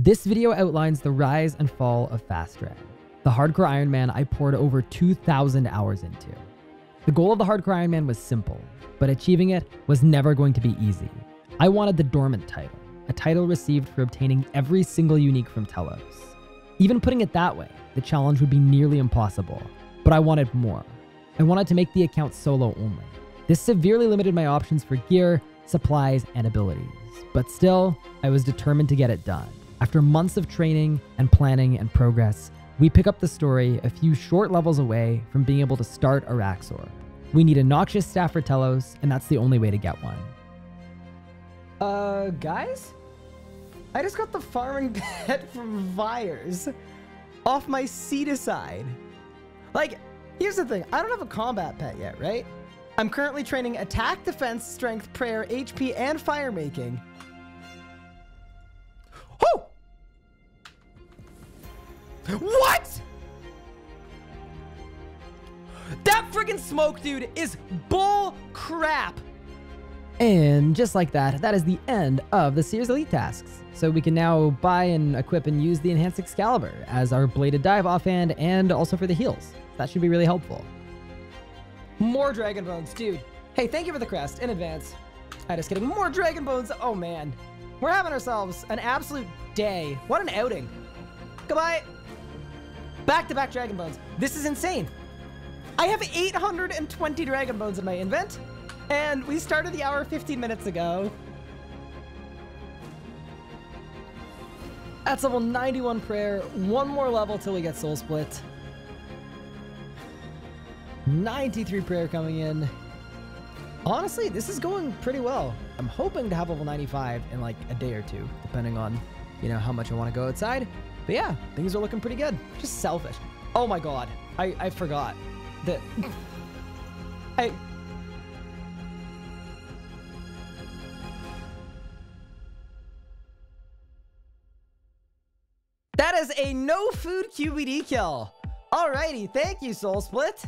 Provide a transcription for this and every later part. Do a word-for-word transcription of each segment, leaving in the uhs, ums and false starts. This video outlines the rise and fall of Fastdrag, the hardcore Iron Man I poured over two thousand hours into. The goal of the hardcore Iron Man was simple, but achieving it was never going to be easy. I wanted the dormant title, a title received for obtaining every single unique from Telos. Even putting it that way, the challenge would be nearly impossible, but I wanted more. I wanted to make the account solo only. This severely limited my options for gear, supplies, and abilities. But still, I was determined to get it done. After months of training and planning and progress, we pick up the story a few short levels away from being able to start Araxxor. We need a Noxious staff for Telos, and that's the only way to get one. Uh, guys? I just got the farming pet from Vyres off my Seedicide. Like, here's the thing. I don't have a combat pet yet, right? I'm currently training attack, defense, strength, prayer, H P, and fire making. Oh! What? That friggin' smoke dude is bull crap. And just like that, that is the end of the Seer's Elite tasks. So we can now buy and equip and use the Enhanced Excalibur as our bladed dive offhand and also for the heals. That should be really helpful. More dragon bones, dude. Hey, thank you for the crest in advance. I'm just kidding. More dragon bones. Oh, man. We're having ourselves an absolute day. What an outing. Goodbye. Back-to-back dragon bones. This is insane. I have eight hundred twenty dragon bones in my invent, and we started the hour fifteen minutes ago. That's level ninety-one prayer. One more level till we get Soul Split. ninety-three prayer coming in. Honestly, this is going pretty well. I'm hoping to have level ninety-five in like a day or two, depending on, you know, how much I want to go outside. But yeah, things are looking pretty good. Just selfish. Oh my god, I, I forgot that I... That is a no food Q B D kill. Alrighty, thank you, Soul Split.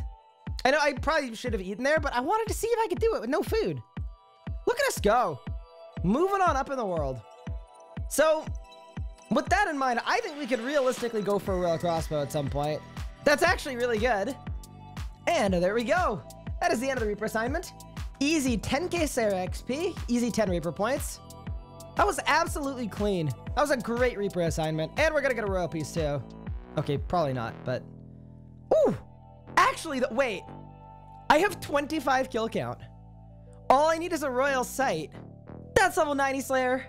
I know I probably should have eaten there, but I wanted to see if I could do it with no food. Look at us go. Moving on up in the world. So, with that in mind, I think we could realistically go for a Royal Crossbow at some point. That's actually really good. And there we go. That is the end of the Reaper assignment. Easy ten K Slayer X P. Easy ten Reaper points. That was absolutely clean. That was a great Reaper assignment. And we're going to get a Royal Piece too. Okay, probably not, but... Ooh! Actually, the, wait, I have twenty-five kill count. All I need is a Royal Sight. That's level ninety Slayer.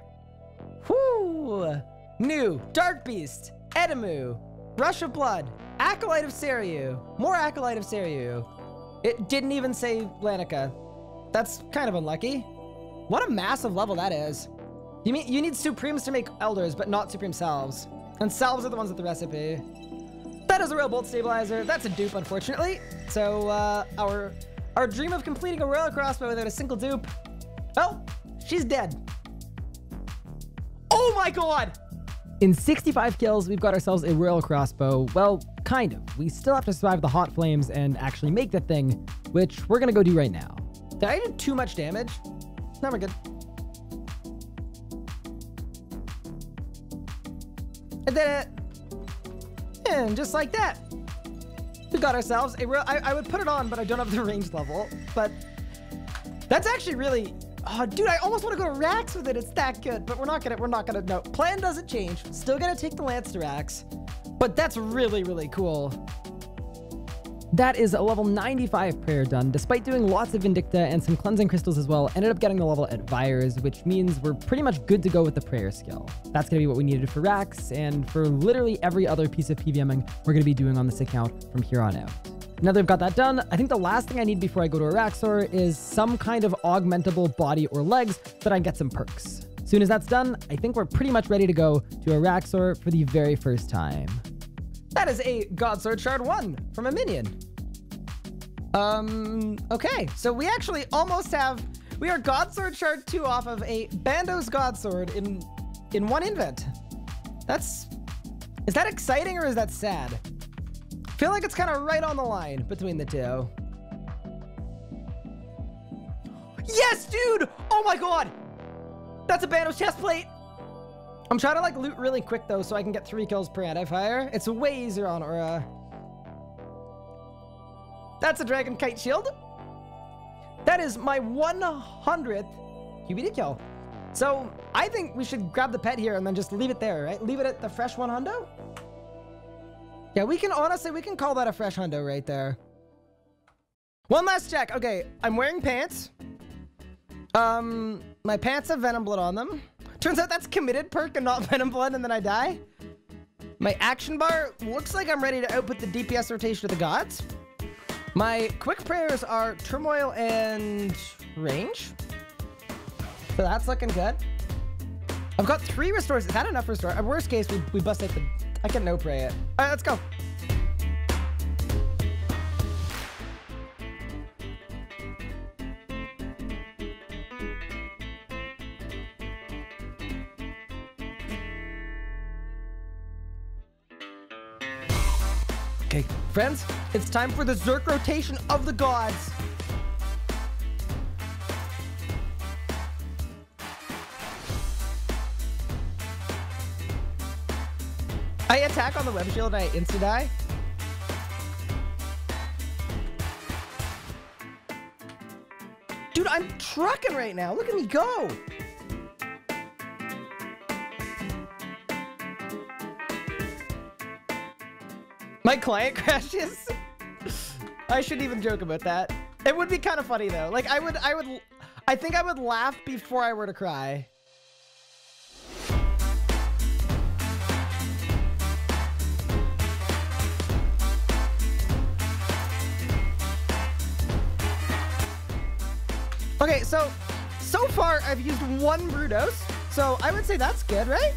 Whoo! New, Dark Beast, Edamu, Rush of Blood, Acolyte of Seryu, more Acolyte of Seryu. It didn't even say Lanica. That's kind of unlucky. What a massive level that is. You mean you need Supremes to make Elders, but not Supreme Salves. And Salves are the ones with the recipe. That is a Royal Bolt Stabilizer. That's a dupe, unfortunately. So, uh, our our dream of completing a Royal Crossbow without a single dupe. Oh, she's dead. Oh my god! In sixty-five kills, we've got ourselves a Royal Crossbow. Well, kind of. We still have to survive the hot flames and actually make the thing, which we're gonna go do right now. Did I do too much damage? No, we're good. I did it. And just like that, we got ourselves a real... I, I would put it on, but I don't have the range level. But that's actually really... Oh, dude, I almost want to go to Rax with it. It's that good, but we're not gonna... We're not gonna... No, plan doesn't change. Still gonna take the Lance to Rax, but that's really, really cool. That is a level ninety-five prayer done. Despite doing lots of Vindicta and some cleansing crystals as well, ended up getting the level at Vyres, which means we're pretty much good to go with the prayer skill. That's going to be what we needed for Rax and for literally every other piece of PVMing we're going to be doing on this account from here on out. Now that I've got that done, I think the last thing I need before I go to Araxxor is some kind of augmentable body or legs so that I can get some perks. As soon as that's done, I think we're pretty much ready to go to Araxxor for the very first time. That is a Godsword Shard one from a minion. Um, okay. So we actually almost have... We are Godsword Shard two off of a Bando's Godsword in in one invent. That's... Is that exciting or is that sad? I feel like it's kind of right on the line between the two. Yes, dude! Oh my god! That's a Bando's chestplate! I'm trying to like loot really quick though so I can get three kills per anti-fire. It's way easier on Aura. That's a dragon kite shield. That is my one hundredth Q B D kill. So I think we should grab the pet here and then just leave it there, right? Leave it at the fresh one hundo. Yeah, we can honestly, we can call that a fresh hundo right there. One last check. Okay, I'm wearing pants. Um, my pants have Venom Blood on them. Turns out that's committed perk and not Venom Blood, and then I die. My action bar looks like I'm ready to output the D P S rotation of the gods. My quick prayers are turmoil and range. So that's looking good. I've got three restores. Is that enough restore? At worst case, we, we bust out the... I can no pray it. All right, let's go. Okay, friends, it's time for the Zerk rotation of the gods. I attack on the web shield and I insta-die. Dude, I'm trucking right now. Look at me go. My client crashes. I shouldn't even joke about that. It would be kind of funny though. Like I would, I would, I think I would laugh before I were to cry. Okay, so, so far I've used one Brudos, so I would say that's good, right?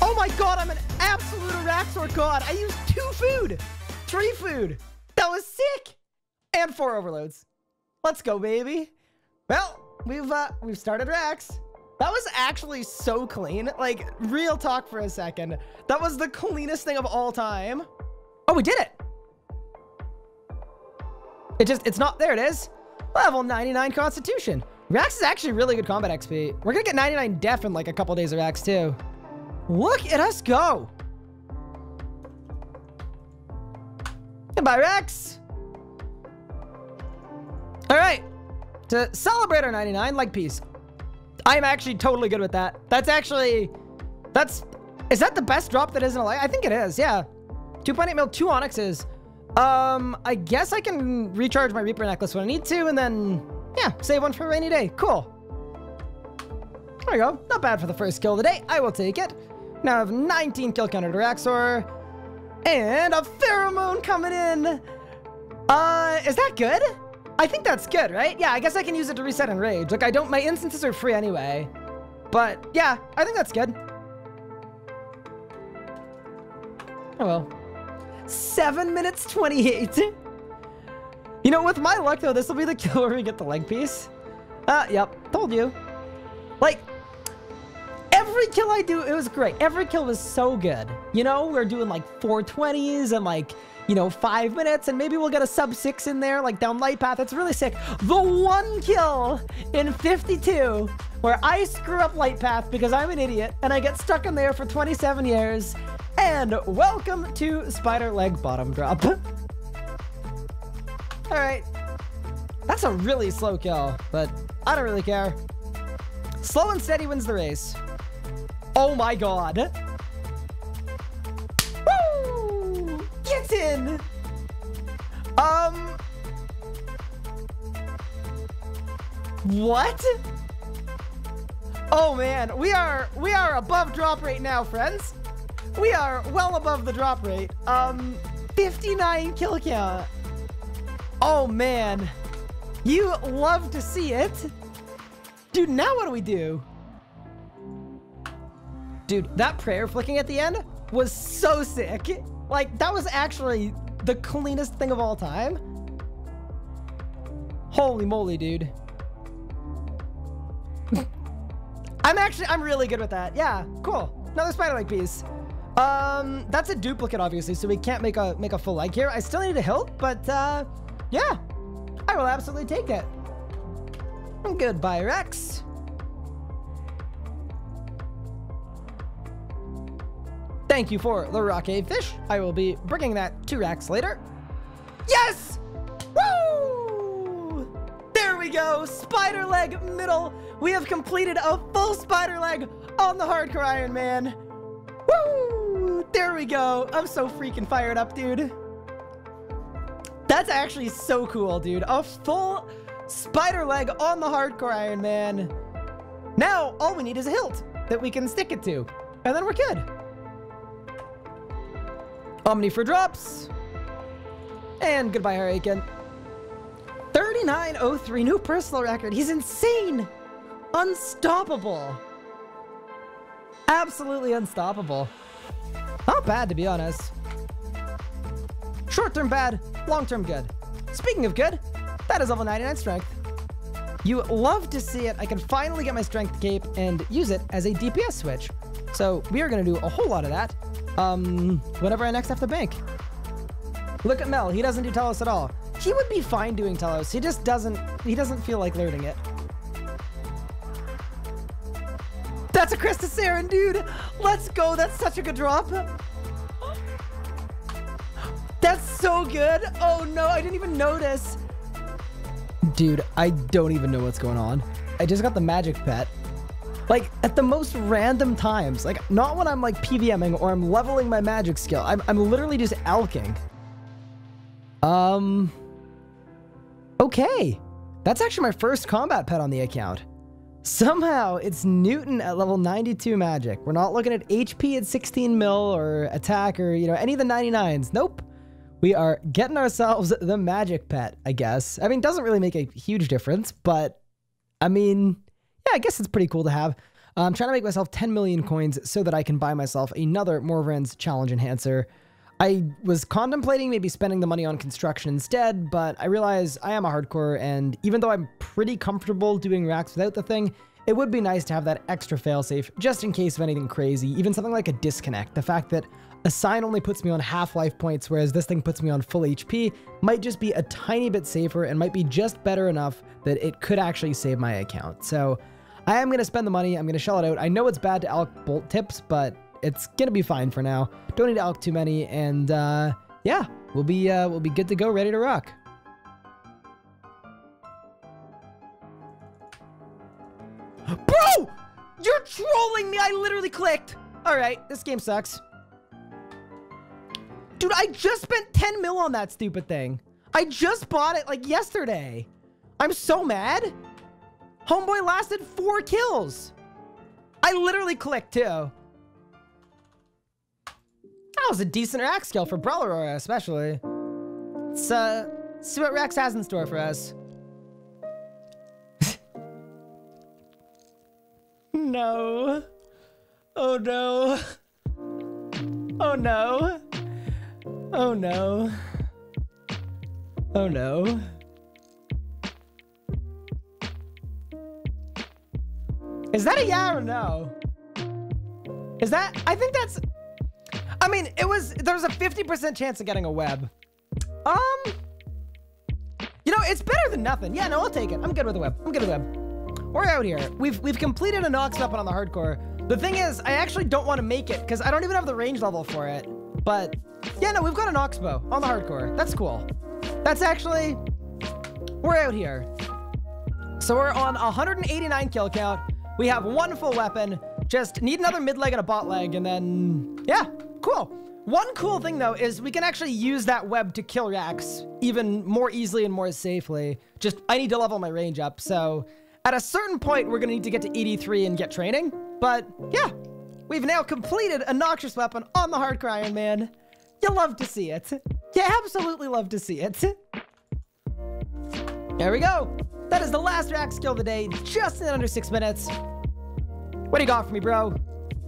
Oh my god, I'm an absolute Araxxor god! I used two food! Three food! That was sick! And four overloads. Let's go, baby! Well... We've uh, we've started Rex. That was actually so clean. Like, real talk for a second. That was the cleanest thing of all time. Oh, we did it. It just, it's not, there it is. Level ninety-nine Constitution. Rex is actually really good combat X P. We're gonna get ninety-nine Def in like a couple days of Rex too. Look at us go. Goodbye, Rex. All right. To celebrate our ninety-nine, like peace. I'm actually totally good with that. That's actually, that's, is that the best drop that isn't a light? I think it is, yeah. two point eight mil, two Onyxes. Um, I guess I can recharge my Reaper necklace when I need to, and then, yeah, save one for a rainy day. Cool. There we go. Not bad for the first kill of the day. I will take it. Now I have nineteen kill counter to Araxxor. And a pheromone coming in. Uh, is that good? I think that's good, right? Yeah, I guess I can use it to reset enrage. Like, I don't... My instances are free anyway. But, yeah, I think that's good. Oh, well. seven minutes twenty-eight. You know, with my luck, though, this will be the kill where we get the leg piece. Uh, yep. Told you. Like, every kill I do, it was great. Every kill was so good. You know, we're doing, like, four twenties and, like... you know, five minutes, and maybe we'll get a sub six in there, like down light path. It's really sick. The one kill in fifty-two where I screw up light path because I'm an idiot and I get stuck in there for twenty-seven years. And welcome to Spider Leg Bottom Drop. All right. That's a really slow kill, but I don't really care. Slow and steady wins the race. Oh my god. In. Um. What? Oh man, we are we are above drop rate now, friends. We are well above the drop rate. Um, fifty-nine kill count. Oh man, you love to see it, dude. Now what do we do, dude? That prayer flicking at the end was so sick. Like, that was actually the cleanest thing of all time. Holy moly, dude. I'm actually, I'm really good with that. Yeah, cool. Another spider-like piece. Um, that's a duplicate, obviously, so we can't make a make a full leg here. I still need a hilt, but uh, yeah, I will absolutely take it. Goodbye, Rex. Thank you for the Rocket Fish. I will be bringing that to Rex later. Yes! Woo! There we go. Spider Leg Middle. We have completed a full Spider Leg on the Hardcore Iron Man. Woo! There we go. I'm so freaking fired up, dude. That's actually so cool, dude. A full Spider Leg on the Hardcore Iron Man. Now, all we need is a hilt that we can stick it to. And then we're good. Omni for drops. And goodbye, Hurricane. thirty-nine oh three, new personal record. He's insane. Unstoppable. Absolutely unstoppable. Not bad, to be honest. Short-term bad, long-term good. Speaking of good, that is level ninety-nine strength. You love to see it. I can finally get my strength cape and use it as a D P S switch. So we are going to do a whole lot of that um, whenever I next have to bank. Look at Mel. He doesn't do Telos at all. He would be fine doing Telos. He just doesn't, he doesn't feel like learning it. That's a Chris to Saren, dude. Let's go. That's such a good drop. That's so good. Oh, no. I didn't even notice. Dude, I don't even know what's going on. I just got the magic pet. Like, at the most random times. Like, not when I'm, like, PVMing or I'm leveling my magic skill. I'm, I'm literally just alking. Um... Okay. That's actually my first combat pet on the account. Somehow, it's Newton at level ninety-two magic. We're not looking at H P at sixteen mil or attack or, you know, any of the ninety-nines. Nope. We are getting ourselves the magic pet, I guess. I mean, it doesn't really make a huge difference, but I mean, yeah, I guess it's pretty cool to have. I'm trying to make myself ten million coins so that I can buy myself another Morvrand's Challenge Enhancer. I was contemplating maybe spending the money on construction instead, but I realize I am a hardcore, and even though I'm pretty comfortable doing racks without the thing, it would be nice to have that extra failsafe just in case of anything crazy, even something like a disconnect. The fact that a sign only puts me on half-life points, whereas this thing puts me on full H P, might just be a tiny bit safer and might be just better enough that it could actually save my account. So I am going to spend the money. I'm going to shell it out. I know it's bad to alk bolt tips, but it's going to be fine for now. Don't need to alk too many. And uh, yeah, we'll be, uh, we'll be good to go, ready to rock. Bro! You're trolling me! I literally clicked! Alright, this game sucks. Dude, I just spent ten mil on that stupid thing. I just bought it, like, yesterday. I'm so mad. Homeboy lasted four kills. I literally clicked, too. That was a decent rack skill for Brawlorora, especially. Let's uh, see what Rex has in store for us. No. Oh, no. Oh, no. Oh, no. Oh, no. Is that a yeah or no? Is that... I think that's... I mean, it was... There's a fifty percent chance of getting a web. Um... You know, it's better than nothing. Yeah, no, I'll take it. I'm good with a web. I'm good with a web. We're out here. We've we've completed a Nox weapon on the hardcore. The thing is, I actually don't want to make it because I don't even have the range level for it. But yeah, no, we've got a Noxbow on the hardcore. That's cool. That's actually, we're out here. So we're on one hundred eighty-nine kill count. We have one full weapon. Just need another mid leg and a bot leg, and then yeah, cool. One cool thing though is we can actually use that web to kill Rax even more easily and more safely. Just I need to level my range up, so. At a certain point, we're going to need to get to eighty-three and get training. But, yeah. We've now completed a Noxious weapon on the Hardcore Iron Man. You love to see it. You absolutely love to see it. There we go. That is the last rack skill of the day. Just in under six minutes. What do you got for me, bro?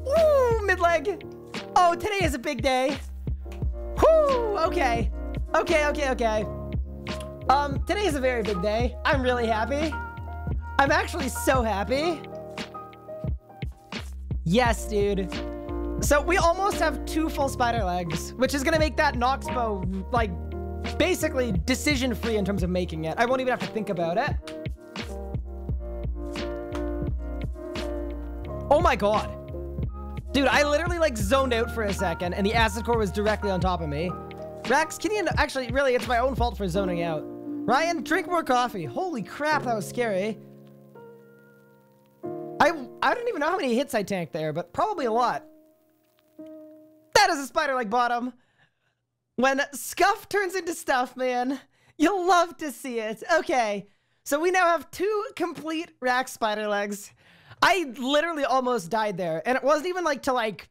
Woo, mid-leg. Oh, today is a big day. Woo, okay. Okay, okay, okay. Um, today is a very big day. I'm really happy. I'm actually so happy. Yes, dude. So we almost have two full spider legs, which is going to make that Noxbow, like, basically decision-free in terms of making it. I won't even have to think about it. Oh my god. Dude, I literally, like, zoned out for a second, and the acid core was directly on top of me. Rax, can you... Actually, really, it's my own fault for zoning out. Ryan, drink more coffee. Holy crap, that was scary. I, I don't even know how many hits I tanked there, but probably a lot. That is a spider leg bottom. When scuff turns into stuff, man, you'll love to see it. Okay, so we now have two complete Rax spider legs. I literally almost died there, and it wasn't even like to like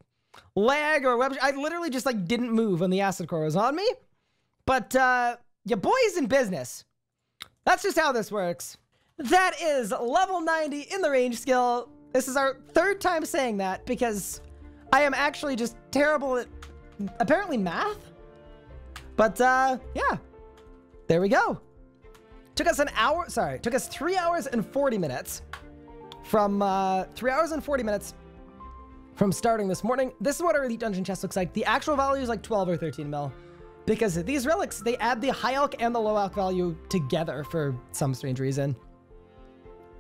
lag or web. I literally just like didn't move when the acid core was on me. But uh, your boy is in business. That's just how this works. That is level ninety in the range skill. This is our third time saying that because I am actually just terrible at apparently math. But uh, yeah, there we go. Took us an hour. Sorry, took us three hours and forty minutes. From uh, three hours and forty minutes from starting this morning. This is what our Elite Dungeon chest looks like. The actual value is like twelve or thirteen mil because these relics, they add the high alc and the low alc value together for some strange reason.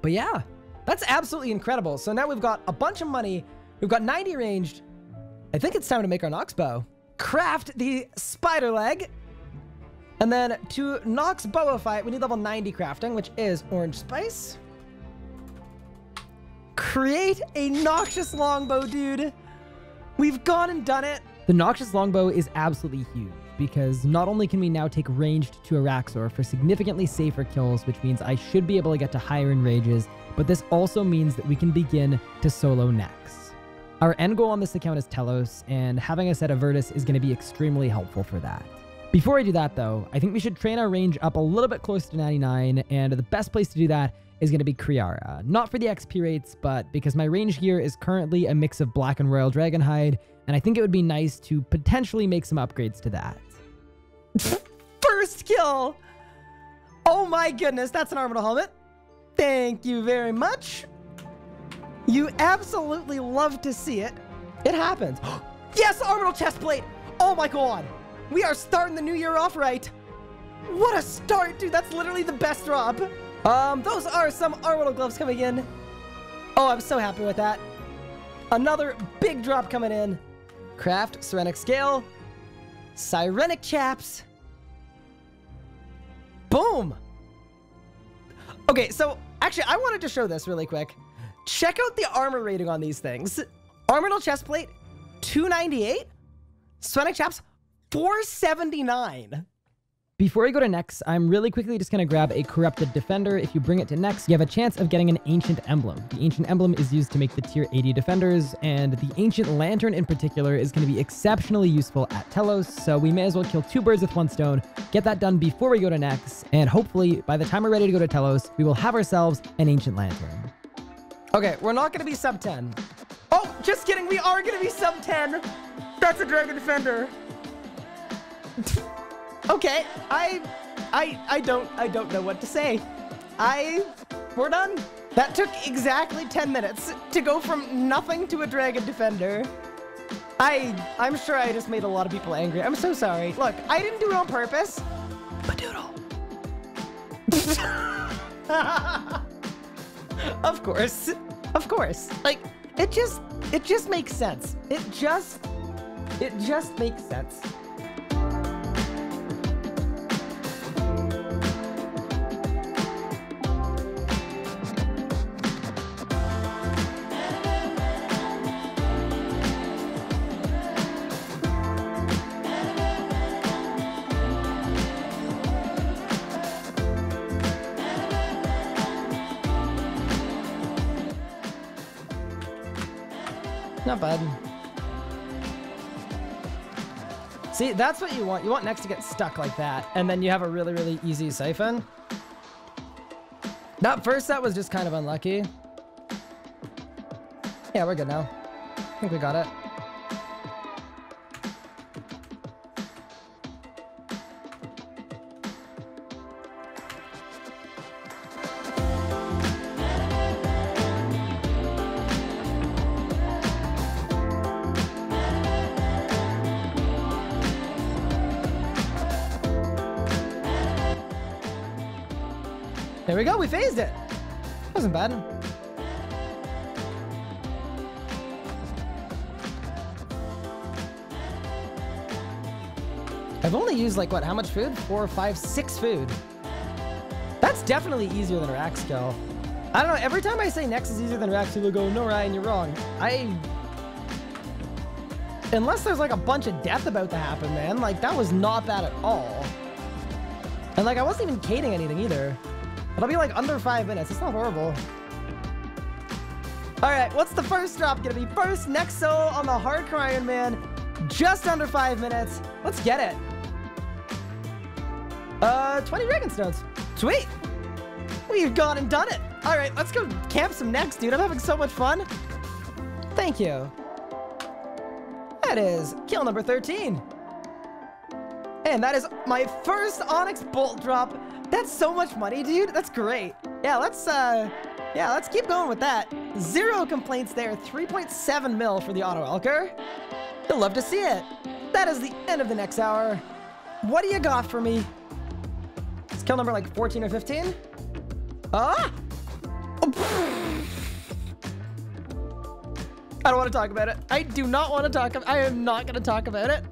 But yeah, that's absolutely incredible. So now we've got a bunch of money. We've got ninety ranged. I think it's time to make our Noxbow. Craft the spider leg. And then to Noxbowify, we need level ninety crafting, which is orange spice. Create a Noxious longbow, dude. We've gone and done it. The Noxious longbow is absolutely huge because not only can we now take ranged to Araxxor for significantly safer kills, which means I should be able to get to higher enrages, but this also means that we can begin to solo Nex. Our end goal on this account is Telos, and having a set of Virtus is going to be extremely helpful for that. Before I do that, though, I think we should train our range up a little bit closer to ninety-nine, and the best place to do that is going to be Kriara. Not for the X P rates, but because my range gear is currently a mix of black and royal dragonhide, and I think it would be nice to potentially make some upgrades to that. First kill! Oh my goodness, that's an armor helmet. Thank you very much. You absolutely love to see it. It happens. Yes, armor chest plate! Oh my god! We are starting the new year off right. What a start, dude. That's literally the best drop. Um, those are some armor gloves coming in. Oh, I'm so happy with that. Another big drop coming in. Craft, Sirenic Scale, Sirenic Chaps. Boom! Okay, so actually, I wanted to show this really quick. Check out the armor rating on these things. Armor chest plate, two ninety-eight. Sirenic Chaps, four seventy-nine. Before we go to Nex, I'm really quickly just going to grab a Corrupted Defender. If you bring it to Nex, you have a chance of getting an Ancient Emblem. The Ancient Emblem is used to make the tier eighty Defenders, and the Ancient Lantern in particular is going to be exceptionally useful at Telos, so we may as well kill two birds with one stone, get that done before we go to Nex, and hopefully, by the time we're ready to go to Telos, we will have ourselves an Ancient Lantern. Okay, we're not going to be sub ten. Oh, just kidding, we are going to be sub ten! That's a Dragon Defender! Okay, I, I, I don't, I don't know what to say. I, we're done. That took exactly ten minutes to go from nothing to a Dragon Defender. I, I'm sure I just made a lot of people angry. I'm so sorry. Look, I didn't do it on purpose. Badoodle. Of course, of course. Like, it just, it just makes sense. It just, it just makes sense. Not bad. See, that's what you want. You want Nex to get stuck like that, and then you have a really, really easy siphon. That first set was just kind of unlucky. Yeah, we're good now. I think we got it. There we go, we phased it. Wasn't bad. I've only used like, what, how much food? Four, five, six food. That's definitely easier than Araxxor. I don't know, every time I say Nex is easier than Araxxor, they'll go, no, Ryan, you're wrong. I... Unless there's like a bunch of death about to happen, man. Like, that was not bad at all. And like, I wasn't even cating anything either. It'll be like under five minutes. It's not horrible. All right, what's the first drop gonna be? First Nexo on the Hardcore Iron Man. Just under five minutes. Let's get it. Uh, twenty Dragon Stones. Sweet. We've gone and done it. All right, let's go camp some Nex, dude. I'm having so much fun. Thank you. That is kill number thirteen. And that is my first Onyx Bolt drop. That's so much money, dude. That's great. Yeah, let's uh, yeah, let's keep going with that. Zero complaints there. three point seven mil for the auto Elker. You'll love to see it. That is the end of the next hour. What do you got for me? It's kill number like fourteen or fifteen. Ah! Oh, I don't want to talk about it. I do not want to talk. I am not going to talk about it.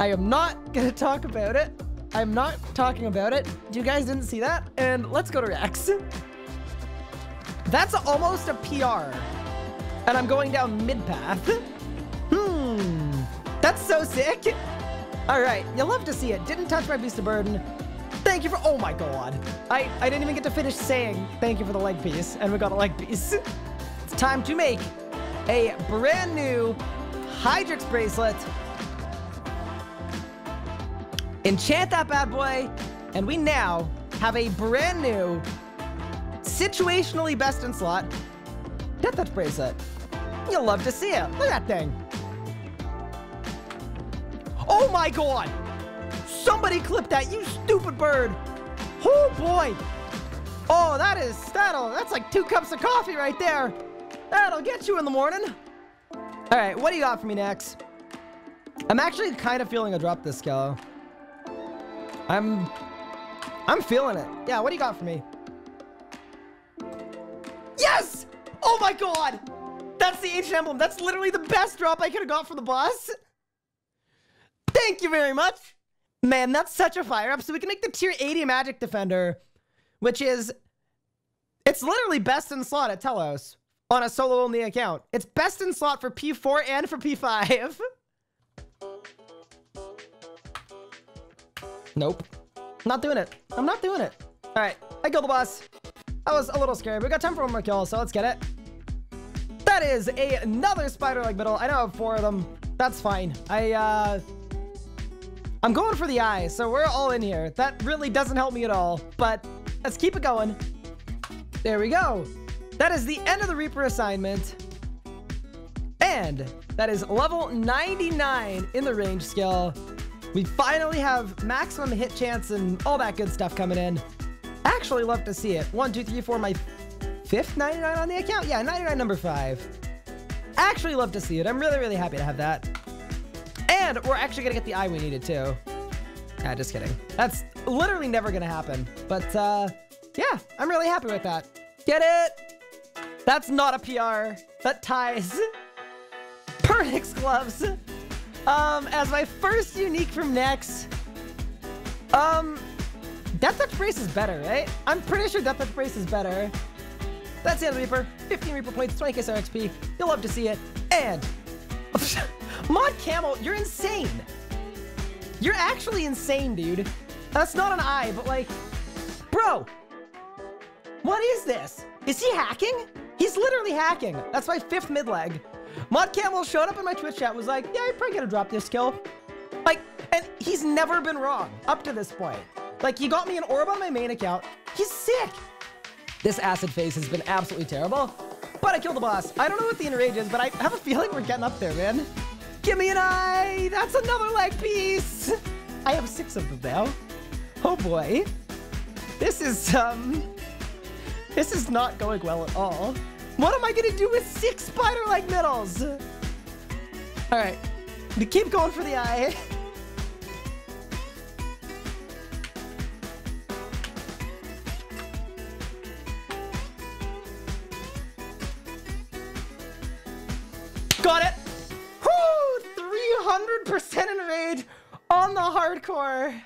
I am not going to talk about it. I'm not talking about it. You guys didn't see that? And let's go to Rex. That's almost a P R. And I'm going down mid-path. Hmm. That's so sick. All right. You'll love to see it. Didn't touch my Beast of Burden. Thank you for... Oh, my God. I, I didn't even get to finish saying thank you for the leg piece. And we got a leg piece. It's time to make a brand new Hydrix bracelet. Enchant that bad boy, and we now have a brand new situationally best in slot Death Touch bracelet. You'll love to see it. Look at that thing. Oh my God! Somebody clip that, you stupid bird! Oh boy! Oh, that is that'll that's like two cups of coffee right there. That'll get you in the morning. All right, what do you got for me next? I'm actually kind of feeling a drop this skill. I'm... I'm feeling it. Yeah, what do you got for me? Yes! Oh my God! That's the Ancient Emblem. That's literally the best drop I could have got for the boss. Thank you very much. Man, that's such a fire up. So we can make the tier eighty Magic Defender, which is... It's literally best in slot at Telos on a solo-only account. It's best in slot for P four and for P five. Nope. Not doing it. I'm not doing it. All right. I killed the boss. That was a little scary. We got time for one more kill, so let's get it. That is a, another Spider Leg Middle. I now have four of them. That's fine. I, uh... I'm going for the eye, so we're all in here. That really doesn't help me at all, but let's keep it going. There we go. That is the end of the Reaper assignment. And that is level ninety-nine in the range skill. We finally have maximum hit chance and all that good stuff coming in. Actually love to see it. One, two, three, four, my fifth ninety-nine on the account? Yeah, ninety-nine number five. Actually love to see it. I'm really, really happy to have that. And we're actually gonna get the eye we needed too. Nah, just kidding. That's literally never gonna happen. But uh, yeah, I'm really happy with that. Get it? That's not a P R. That ties. Pernix gloves. Um, as my first unique from Nex, um, Death Touch Brace is better, right? I'm pretty sure Death Touch Brace is better. That's the end of the Reaper. fifteen Reaper points, twenty K S R X P. You'll love to see it. And Mod Camel, you're insane. You're actually insane, dude. That's not an eye, but like, bro, what is this? Is he hacking? He's literally hacking. That's my fifth mid leg. Mod Camel showed up in my Twitch chat, was like, yeah, you're probably gonna drop this kill. Like, and he's never been wrong up to this point. Like, he got me an orb on my main account. He's sick. This acid phase has been absolutely terrible, but I killed the boss. I don't know what the enrage is, but I have a feeling we're getting up there, man. Give me an eye. That's another leg piece. I have six of them now. Oh boy. This is, um, this is not going well at all. What am I gonna do with six Spider Leg Middles? All right, we keep going for the eye. Got it! Woo! three hundred percent enrage on the hardcore.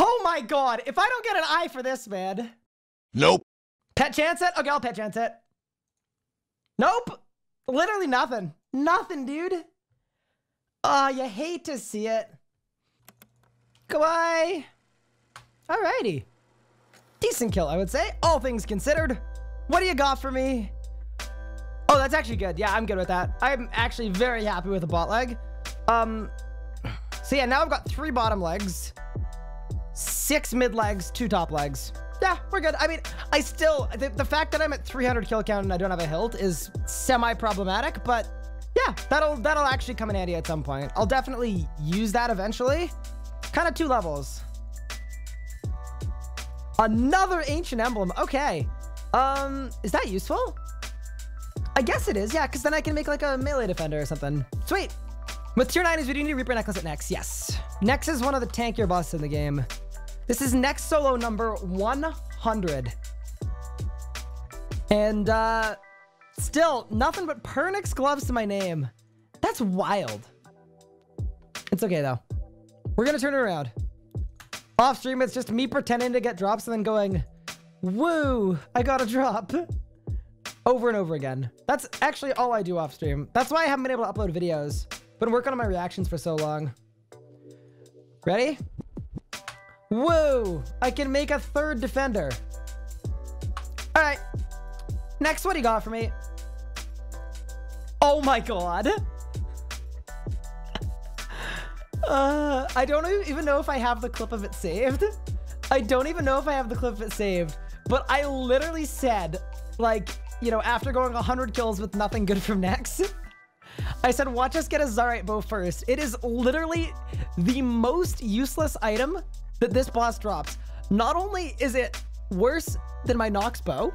Oh my god, if I don't get an eye for this, man. Nope. Pet chance it? Okay, I'll pet chance it. Nope. Literally nothing. Nothing, dude. Ah, uh, you hate to see it. Goodbye. Alrighty. Decent kill, I would say. All things considered. What do you got for me? Oh, that's actually good. Yeah, I'm good with that. I'm actually very happy with the bot leg. Um, so yeah, now I've got three bottom legs, six mid legs, two top legs. Yeah, we're good. I mean, I still, the, the fact that I'm at three hundred kill count and I don't have a hilt is semi-problematic, but yeah, that'll that'll actually come in handy at some point. I'll definitely use that eventually. Kind of two levels. Another Ancient Emblem. Okay. Um, is that useful? I guess it is, yeah, because then I can make like a melee defender or something. Sweet. With tier nine is we do need Reaper necklace at Nex, yes. Nex is one of the tankier bosses in the game. This is Nex solo number one hundred. And uh, still, nothing but Pernix gloves to my name. That's wild. It's okay though. We're gonna turn it around. Off stream, it's just me pretending to get drops and then going, woo, I got a drop. Over and over again. That's actually all I do off stream. That's why I haven't been able to upload videos. Been working on my reactions for so long. Ready? Whoa! I can make a third defender. All right. Next, what do you got for me? Oh my god. Uh, I don't even know if I have the clip of it saved. I don't even know if I have the clip of it saved. But I literally said, like, you know, after going one hundred kills with nothing good from Nex, I said, watch us get a Zarite bow first. It is literally the most useless item that this boss drops. Not only is it worse than my Noxbow,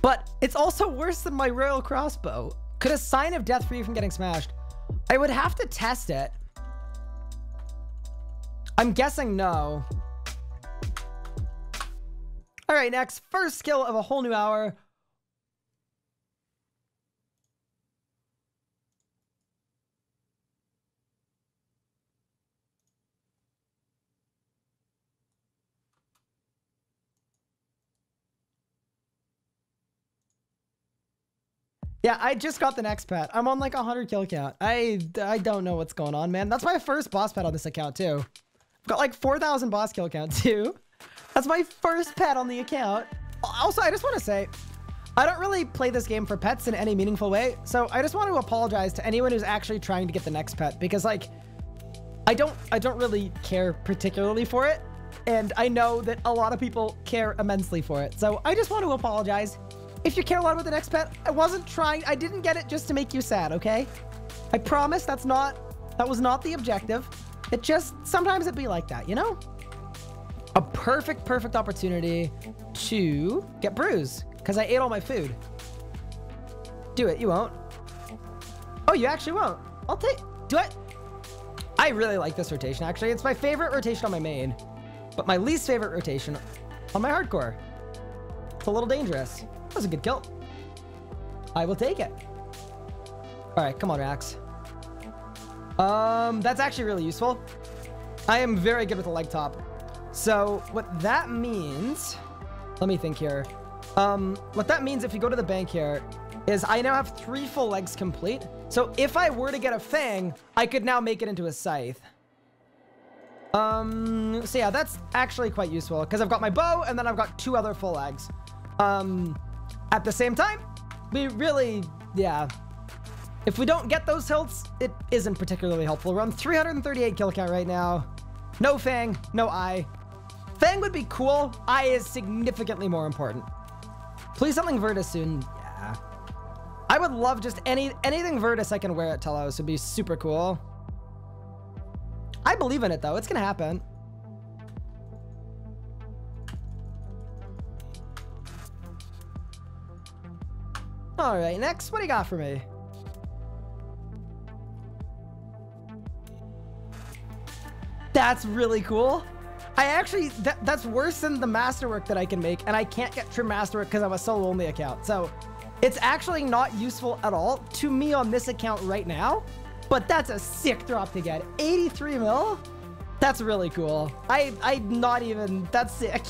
but it's also worse than my Royal Crossbow. Could a sign of death free you from getting smashed? I would have to test it. I'm guessing no. All right, next, first skill of a whole new hour. Yeah, I just got the next pet. I'm on like one hundred kill count. I, I don't know what's going on, man. That's my first boss pet on this account, too. I've got like four thousand boss kill count, too. That's my first pet on the account. Also, I just want to say, I don't really play this game for pets in any meaningful way. So I just want to apologize to anyone who's actually trying to get the next pet because, like, I don't, I don't really care particularly for it. And I know that a lot of people care immensely for it. So I just want to apologize. If you care a lot about the next pet, I wasn't trying. I didn't get it just to make you sad, okay? I promise that's not, that was not the objective. It just, sometimes it be like that, you know? A perfect, perfect opportunity to get bruise because I ate all my food. Do it, you won't. Oh, you actually won't. I'll take, do it. I really like this rotation, actually. It's my favorite rotation on my main, but my least favorite rotation on my hardcore. It's a little dangerous. That was a good kill. I will take it. All right, come on, Rax. Um, that's actually really useful. I am very good with the leg top. So what that means, let me think here. Um, what that means if you go to the bank here is I now have three full legs complete. So if I were to get a fang, I could now make it into a scythe. Um, so yeah, that's actually quite useful because I've got my bow and then I've got two other full legs. Um, at the same time, we really, yeah. If we don't get those hilts, it isn't particularly helpful. We're on three hundred thirty-eight kill count right now. No fang, no eye. Fang would be cool. Eye is significantly more important. Please something Virtus soon. Yeah. I would love just any anything Virtus I can wear at Telos would be super cool. I believe in it though. It's gonna happen. All right, next, what do you got for me? That's really cool. I actually, that, that's worse than the masterwork that I can make, and I can't get true masterwork because I'm a solo only account. So It's actually not useful at all to me on this account right now, but that's a sick drop to get. eighty-three mil? That's really cool. I, I not even, that's sick.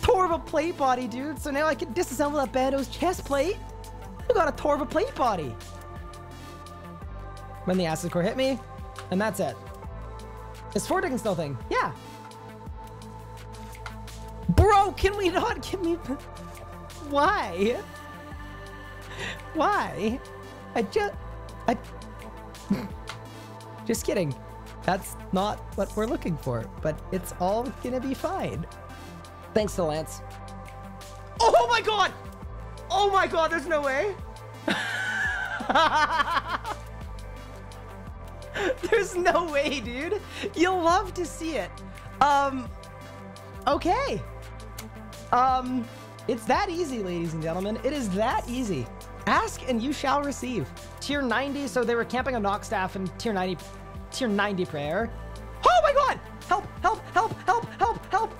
Tore of a plate body, dude. So now I can disassemble that bando's chest plate. We got a tore of a plate body. When the acid core hit me, and that's it. It's four digging still thing. Yeah. Bro, can we not give me... Why? Why? I just... I... Just kidding. That's not what we're looking for, but it's all gonna be fine. Thanks to Lance. Oh my god! Oh my god, there's no way! There's no way, dude. You'll love to see it. Um... Okay. Um... It's that easy, ladies and gentlemen. It is that easy. Ask and you shall receive. Tier ninety, so they were camping a Nox staff and tier ninety... tier ninety prayer. Oh my god! Help! Help! Help! Help! Help! Help!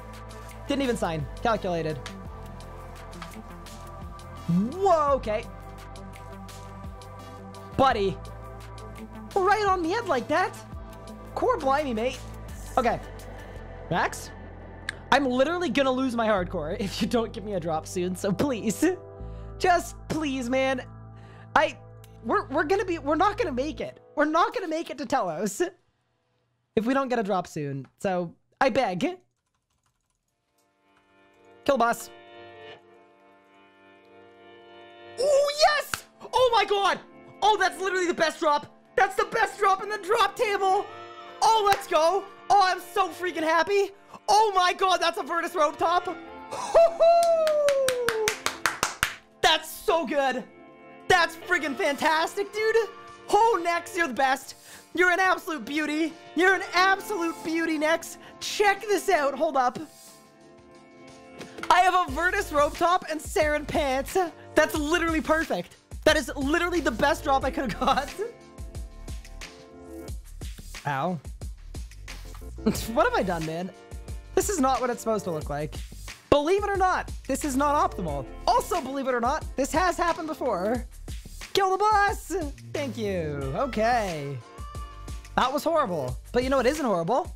Didn't even sign. Calculated. Whoa, okay. Buddy. Right on the head like that? Core blimey, mate. Okay. Max? I'm literally gonna lose my hardcore if you don't give me a drop soon, so please. Just please, man. I... We're, we're gonna be... We're not gonna make it. We're not gonna make it to Telos if we don't get a drop soon. So, I beg. Kill boss. Oh, yes! Oh my god! Oh, that's literally the best drop! That's the best drop in the drop table! Oh, let's go! Oh, I'm so freaking happy! Oh my god, that's a Virtus rope top! That's so good! That's freaking fantastic, dude! Oh, Nex, you're the best! You're an absolute beauty! You're an absolute beauty, Nex! Check this out, hold up! I have a Virtus rope top and Saren pants. That's literally perfect. That is literally the best drop I could have got. Ow. What have I done, man? This is not what it's supposed to look like. Believe it or not, this is not optimal. Also, believe it or not, this has happened before. Kill the boss! Thank you. Okay. That was horrible. But you know what isn't horrible?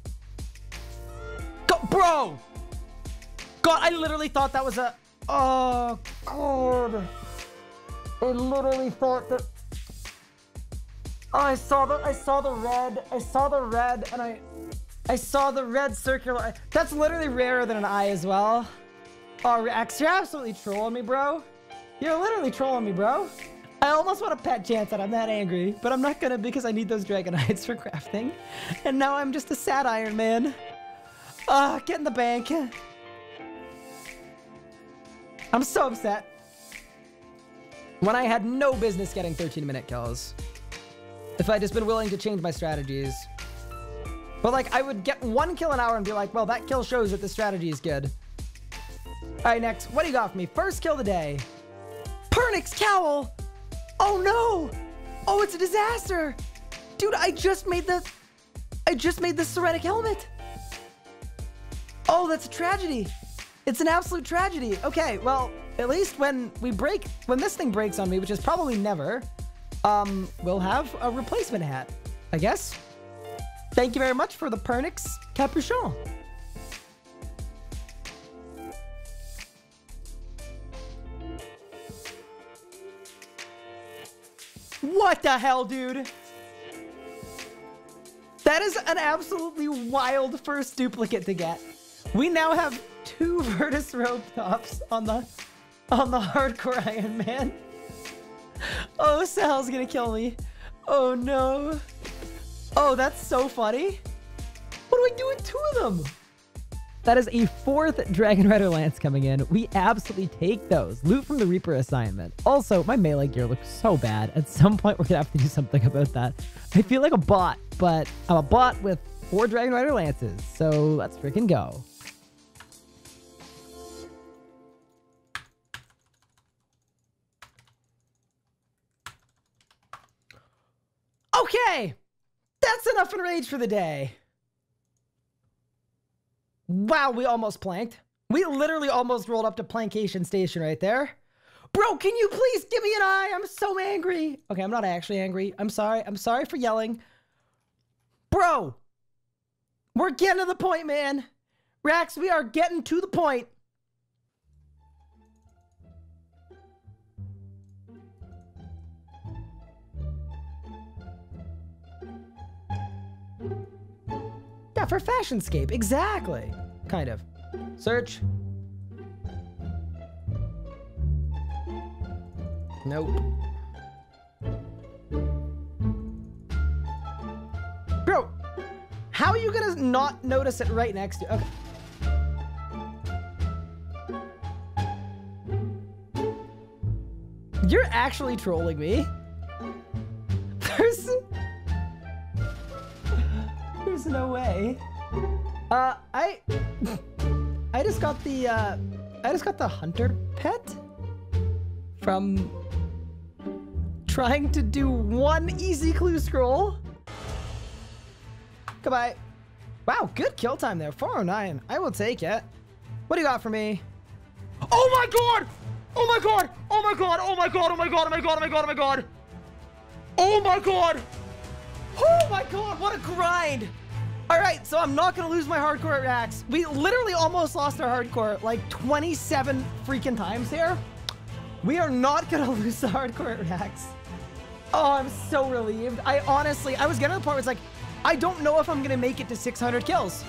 Go, bro! God, I literally thought that was a... Oh, God. I literally thought that... Oh, I saw the... I saw the red. I saw the red, and I... I saw the red circular... That's literally rarer than an eye as well. Oh, Rex, you're absolutely trolling me, bro. You're literally trolling me, bro. I almost want a pet chance that I'm that angry, but I'm not gonna because I need those dragonites for crafting. And now I'm just a sad Iron Man. Ah, oh, get in the bank. I'm so upset. When I had no business getting thirteen minute kills. If I'd just been willing to change my strategies. But like, I would get one kill an hour and be like, well, that kill shows that the strategy is good. Alright, next. What do you got for me? First kill of the day. Pernix cowl! Oh no! Oh, it's a disaster! Dude, I just made the... I just made the Serenic helmet! Oh, that's a tragedy! It's an absolute tragedy. Okay, well, at least when we break, when this thing breaks on me, which is probably never, um, we'll have a replacement hat, I guess. Thank you very much for the Pernix Capuchon. What the hell, dude? That is an absolutely wild first duplicate to get. We now have two Virtus rope tops on the on the hardcore Iron Man. Oh, Sal's gonna kill me. Oh no. Oh, that's so funny. What do I do with two of them? That is a fourth Dragon Rider Lance coming in. We absolutely take those. Loot from the Reaper assignment. Also, my melee gear looks so bad. At some point, we're gonna have to do something about that. I feel like a bot, but I'm a bot with four Dragon Rider Lances. So let's freaking go. Okay, that's enough enrage for the day. Wow, we almost planked. We literally almost rolled up to plancation station right there. Bro, can you please give me an eye? I'm so angry. Okay, I'm not actually angry. I'm sorry. I'm sorry for yelling. Bro, we're getting to the point, man. Rax, we are getting to the point. Yeah, for Fashionscape, exactly. Kind of. Search. Nope. Bro, how are you gonna not notice it right next to? Okay. You're actually trolling me. There's, there's no way. Uh, I, I just got the, uh, I just got the hunter pet from trying to do one easy clue scroll. Goodbye. Wow, good kill time there. four oh nine. I will take it. What do you got for me? Oh my god! Oh my god! Oh my god! Oh my god! Oh my god! Oh my god! Oh my god! Oh my god! Oh my god! Oh my god! What a grind! Alright, so I'm not gonna lose my hardcore Rax. We literally almost lost our hardcore like twenty-seven freaking times here. We are not gonna lose the hardcore Rax. Oh, I'm so relieved. I honestly, I was getting to the point where it's like, I don't know if I'm gonna make it to six hundred kills.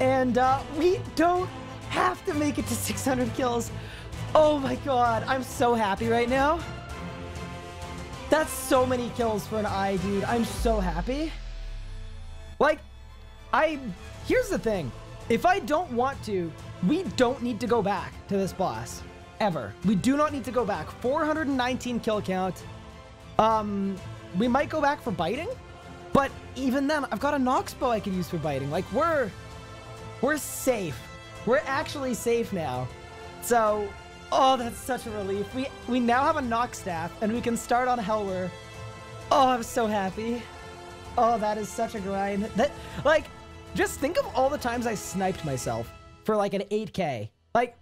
And uh, we don't have to make it to six hundred kills. Oh my God, I'm so happy right now. That's so many kills for an eye, dude. I'm so happy. Like, I, here's the thing. If I don't want to, we don't need to go back to this boss, ever. We do not need to go back. four hundred nineteen kill count. Um, we might go back for biting, but even then, I've got a Noxbow I can use for biting. Like, we're we're safe. We're actually safe now. So, oh, that's such a relief. We we now have a Nox staff, and we can start on Hellwer. Oh, I'm so happy. Oh, that is such a grind. That, like, just think of all the times I sniped myself for like an eight K. Like,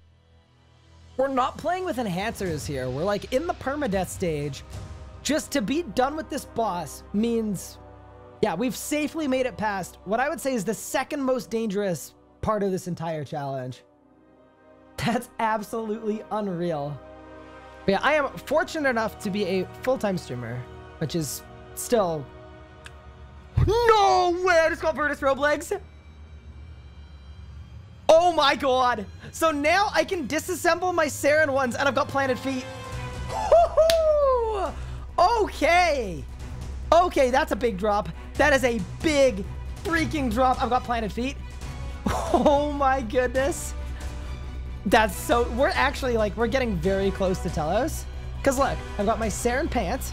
we're not playing with enhancers here. We're like in the permadeath stage. Just to be done with this boss means, yeah, we've safely made it past what I would say is the second most dangerous part of this entire challenge. That's absolutely unreal. But yeah, I am fortunate enough to be a full-time streamer, which is still... No way! I just got Virtus rope legs! Oh my god! So now I can disassemble my Saren ones and I've got planted feet. Woohoo! Okay. Okay, that's a big drop. That is a big freaking drop. I've got planted feet. Oh my goodness. That's so... We're actually, like, we're getting very close to Telos. Because, look, I've got my Saren pants.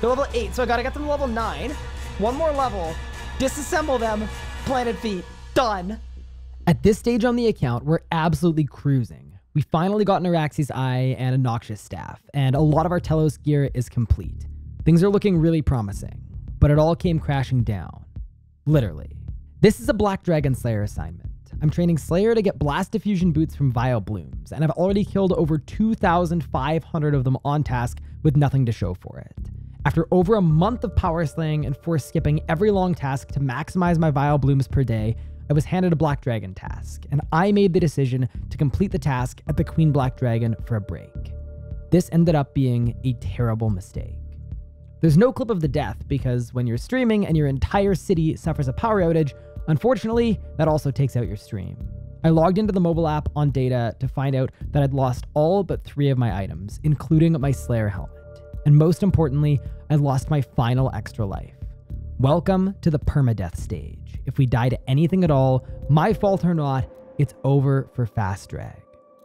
They're level eight, so I gotta get them to level nine. One more level. Disassemble them. Planted feet. Done. At this stage on the account, we're absolutely cruising. We finally got an Araxxor's Eye and a Noxious Staff, and a lot of our Telos gear is complete. Things are looking really promising, but it all came crashing down. Literally. This is a Black Dragon Slayer assignment. I'm training Slayer to get Blast Diffusion boots from Vile Blooms, and I've already killed over two thousand five hundred of them on task with nothing to show for it. After over a month of power slaying and force skipping every long task to maximize my Vile Blooms per day, I was handed a Black Dragon task, and I made the decision to complete the task at the Queen Black Dragon for a break. This ended up being a terrible mistake. There's no clip of the death because when you're streaming and your entire city suffers a power outage, unfortunately, that also takes out your stream. I logged into the mobile app on data to find out that I'd lost all but three of my items, including my Slayer helmet. And most importantly, I lost my final extra life. Welcome to the permadeath stage. If we die to anything at all, my fault or not, it's over for Fastdrag.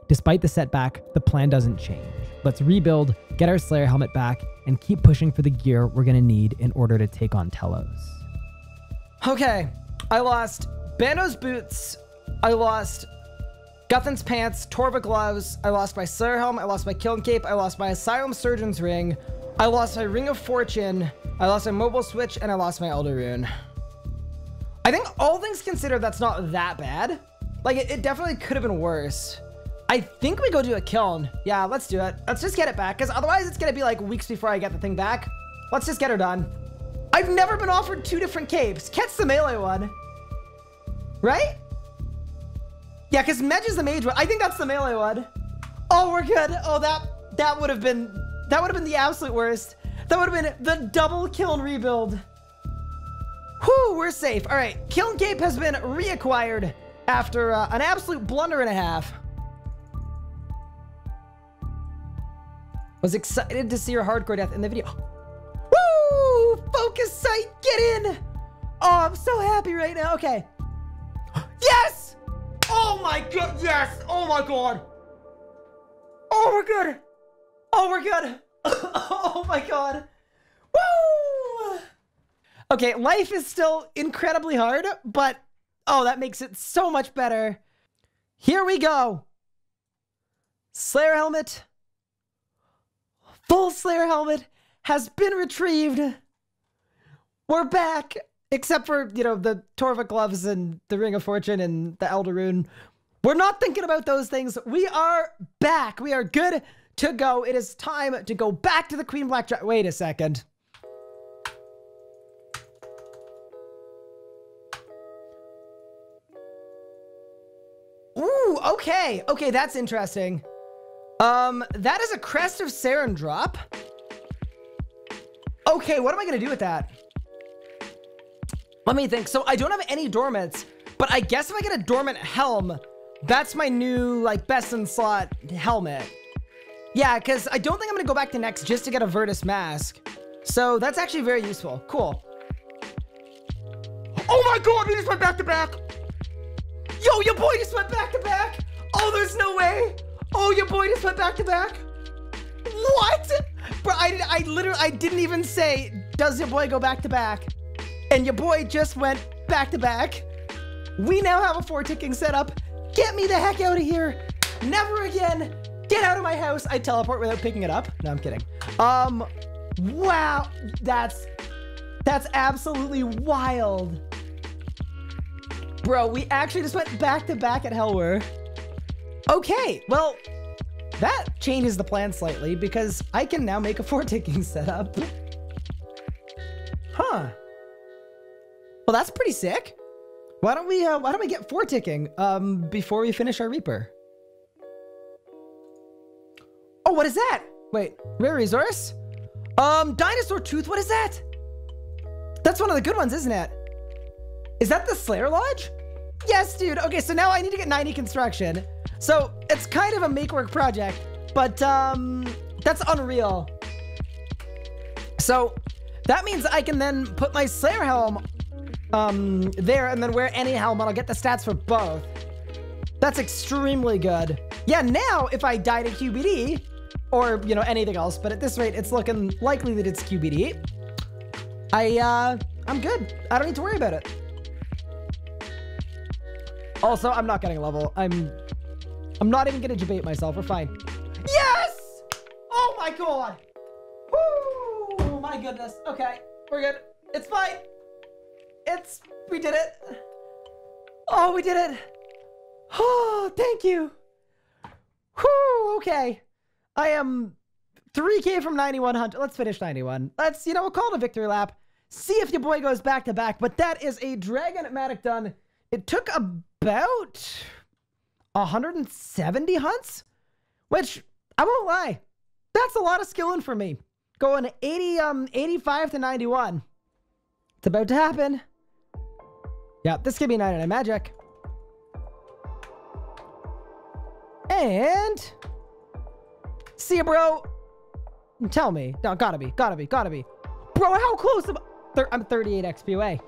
Despite the setback, the plan doesn't change. Let's rebuild, get our Slayer helmet back, and keep pushing for the gear we're gonna need in order to take on Telos. Okay, I lost Bando's boots, I lost Guthan's pants, Torva gloves, I lost my Slayer helmet, I lost my Kiln Cape, I lost my Asylum Surgeon's ring, I lost my Ring of Fortune, I lost my Mobile Switch, and I lost my Elder Rune. I think all things considered, that's not that bad. Like, it, it definitely could have been worse. I think we go do a kiln. Yeah, let's do it. Let's just get it back, because otherwise it's going to be like weeks before I get the thing back. Let's just get her done. I've never been offered two different capes. Cat's the melee one, right? Yeah, because Medge is the mage one. I think that's the melee one. Oh, we're good. Oh, that that would have been that would have been the absolute worst. That would have been the double kiln rebuild. Whew, we're safe. All right, Kiln Cape has been reacquired after uh, an absolute blunder and a half. Was excited to see your hardcore death in the video. Woo! Focus sight, get in! Oh, I'm so happy right now. Okay. Yes! Oh my god, yes! Oh my god! Oh, we're good! Oh, we're good! Oh my god! Woo! Okay, life is still incredibly hard, but oh, that makes it so much better. Here we go. Slayer helmet. Full Slayer helmet has been retrieved. We're back, except for, you know, the Torva gloves and the Ring of Fortune and the Elder Rune. We're not thinking about those things. We are back. We are good to go. It is time to go back to the Queen Black Dragon. Wait a second. Ooh, okay. Okay, that's interesting. Um, that is a Crest of Saren drop. Okay, what am I gonna do with that? Let me think. So I don't have any dormants, but I guess if I get a dormant helm, that's my new, like, best in slot helmet. Yeah, because I don't think I'm gonna go back to Nex just to get a Virtus mask. So that's actually very useful. Cool. Oh my god, we just went back to back. Yo, your boy just went back to back. Oh, there's no way. Oh, your boy just went back to back. What? Bro, I, I literally, I didn't even say, does your boy go back to back? And your boy just went back to back. We now have a four ticking setup. Get me the heck out of here. Never again. Get out of my house. I teleport without picking it up. No, I'm kidding. Um, wow. That's, that's absolutely wild. Bro, we actually just went back to back at Hellwer. Okay, well, that changes the plan slightly because I can now make a four-ticking setup. Huh. Well, that's pretty sick. Why don't we, uh, why don't we get four-ticking um, before we finish our Reaper? Oh, what is that? Wait, rare resource? Um, Dinosaur Tooth, what is that? That's one of the good ones, isn't it? Is that the Slayer Lodge? Yes, dude. Okay, so now I need to get ninety construction. So it's kind of a make work project, but um, that's unreal. So that means I can then put my Slayer helm um, there and then wear any helm and I'll get the stats for both. That's extremely good. Yeah, now if I died at Q B D or, you know, anything else, but at this rate, it's looking likely that it's Q B D. I, uh, I'm good. I don't need to worry about it. Also, I'm not getting a level. I'm... I'm not even gonna debate myself, we're fine. Yes! Oh my god! Woo! My goodness, okay, we're good. It's fine! It's, we did it! Oh, we did it! Oh, thank you! Whoo, okay. I am three K from ninety-one hundred, let's finish ninety-one. Let's, you know, we'll call it a victory lap. See if your boy goes back to back, but that is a Dragon-matic done. It took about one hundred seventy hunts, which I won't lie, that's a lot of skilling for me. Going eighty, um, eighty-five to ninety-one. It's about to happen. Yeah, this could be ninety-nine magic. And see ya, bro. Tell me, no, gotta be, gotta be, gotta be, bro. How close am I? I'm thirty-eight X P away.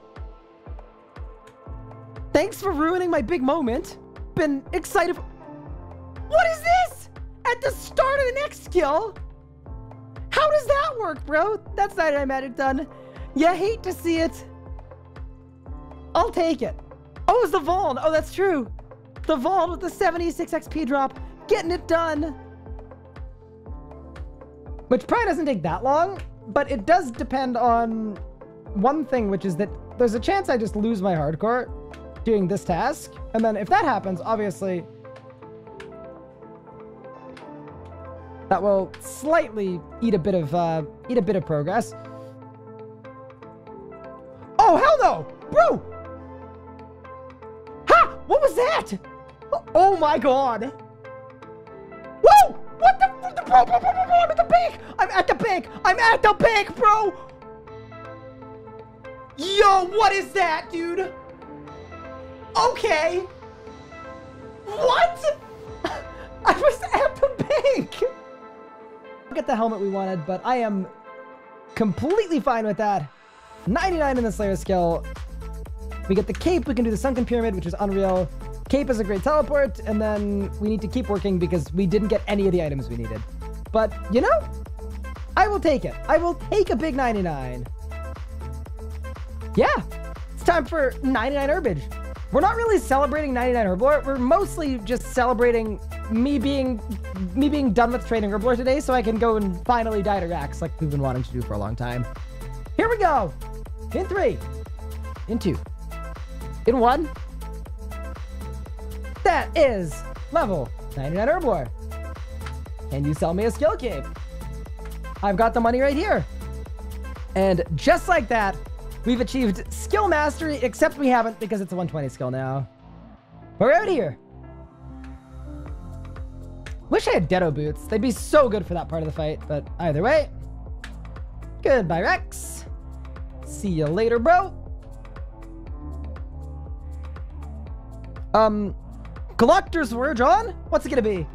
Thanks for ruining my big moment. Been excited for... What is this? At the start of the next skill? How does that work, bro? That's not I'm at it done. You hate to see it. I'll take it. Oh, it's the Vaughn. Oh, that's true. The Vaughn with the seventy-six X P drop. Getting it done. Which probably doesn't take that long, but it does depend on one thing, which is that there's a chance I just lose my hardcore doing this task. And then if that happens, obviously That will slightly eat a bit of uh, eat a bit of progress. Oh hell no, bro! Ha! What was that? Oh my god! Whoa! What the? What the bro, bro, bro, bro, bro, I'm at the bank! I'm at the bank! I'm at the bank, bro! Yo, what is that, dude? Okay. What? I was at the bank. Get the helmet we wanted, but I am completely fine with that. ninety-nine in the Slayer skill. We get the cape. We can do the Sunken Pyramid, which is unreal. Cape is a great teleport, and then we need to keep working because we didn't get any of the items we needed. But, you know, I will take it. I will take a big ninety-nine. Yeah, it's time for ninety-nine herbage. We're not really celebrating ninety-nine Herblore. We're mostly just celebrating me being me being done with trading Herblore today so I can go and finally die to Rax like we've been wanting to do for a long time. Here we go. In three. In two. In one. That is level ninety-nine Herblore. Can you sell me a skill cape? I've got the money right here. And just like that, we've achieved skill mastery, except we haven't because it's a one twenty skill now. We're out here. Wish I had Deto boots. They'd be so good for that part of the fight, but either way. Goodbye, Rex. See you later, bro. Um, Galactor's Verge on? What's it gonna be?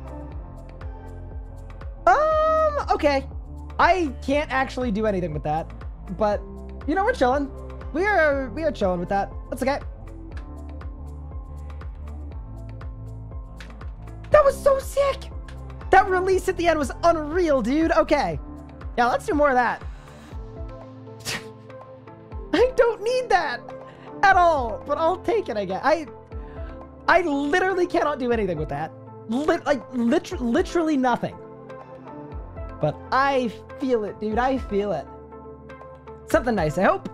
Um, okay. I can't actually do anything with that, but you know, we're chilling. We are we are chilling with that. That's okay. That was so sick. That release at the end was unreal, dude. Okay. Yeah, let's do more of that. I don't need that at all, but I'll take it, I guess. I I literally cannot do anything with that. Lit like lit literally nothing. But I feel it, dude. I feel it. Something nice, I hope.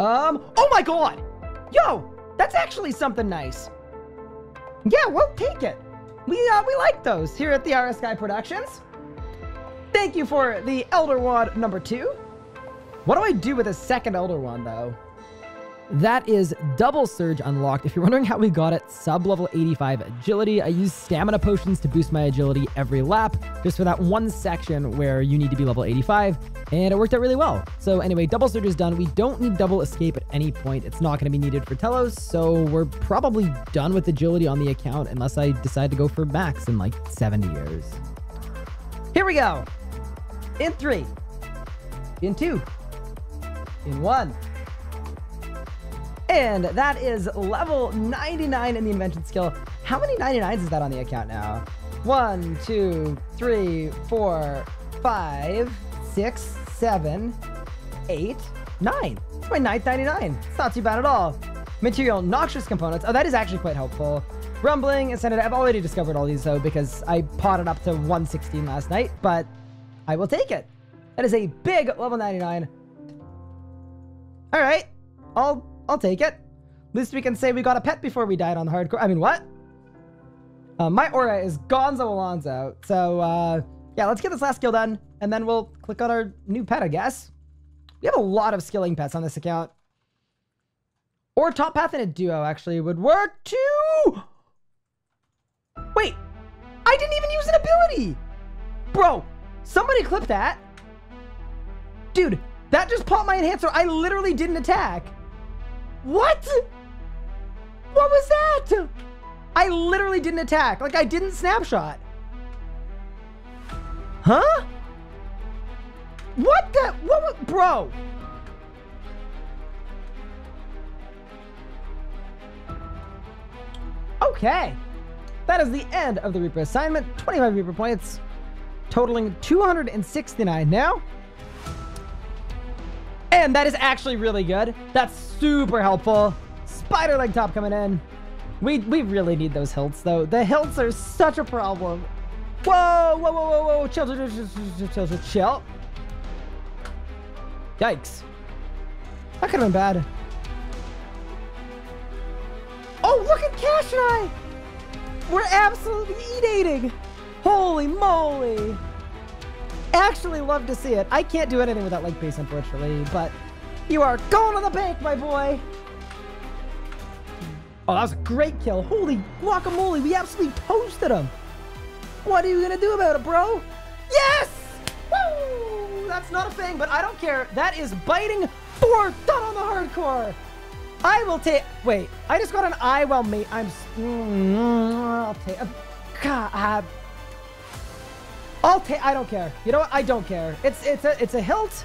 Um, oh my god! Yo, that's actually something nice. Yeah, we'll take it. We, uh, we like those here at the R S Guy Productions. Thank you for the Elder Wand number two. What do I do with a second Elder Wand, though? That is Double Surge unlocked. If you're wondering how we got it, sub-level eighty-five agility. I use stamina potions to boost my agility every lap, just for that one section where you need to be level eighty-five, and it worked out really well. So anyway, Double Surge is done. We don't need Double Escape at any point. It's not going to be needed for Telos, so we're probably done with agility on the account unless I decide to go for max in like seventy years. Here we go! In three. In two. In one. And that is level ninety-nine in the invention skill. How many ninety-nines is that on the account now? One, two, three, four, five, six, seven, eight, nine. It's my ninth ninety-nine. It's not too bad at all. Material noxious components. Oh, that is actually quite helpful. Rumbling, Ascended. I've already discovered all these though because I potted up to one sixteen last night, but I will take it. That is a big level ninety-nine. All right. I'll... I'll take it. At least we can say we got a pet before we died on the hardcore. I mean, what? Uh, my aura is Gonzo Alonso. So, uh, yeah, let's get this last skill done. And then we'll click on our new pet, I guess. We have a lot of skilling pets on this account. Or top path in a duo, actually, would work too. Wait. I didn't even use an ability. Bro, somebody clip that. Dude, that just popped my enhancer. I literally didn't attack. What? What was that? I literally didn't attack. Like, I didn't snapshot. Huh? What the? What was... Bro. Okay. That is the end of the Reaper assignment. twenty-five Reaper points. Totaling two hundred sixty-nine now. And that is actually really good. That's super helpful. Spider Leg Top coming in. We we really need those hilts, though. The hilts are such a problem. Whoa, whoa, whoa, whoa, whoa. Chill, chill, chill, chill, chill, chill, chill. Yikes. That could have been bad. Oh, look at Cash and I. We're absolutely eat-eating. Holy moly! Actually love to see it. I can't do anything without leg piece, unfortunately, but you are going to the bank, my boy! Oh, that was a great kill. Holy guacamole, we absolutely toasted him. What are you gonna do about it, bro? Yes! Woo! That's not a thing, but I don't care. That is biting for done on the hardcore. I will take... Wait, I just got an eye while mate. I'm... I'll take... God, I... I'll take... I don't care. You know what? I don't care. It's it's a, it's a hilt.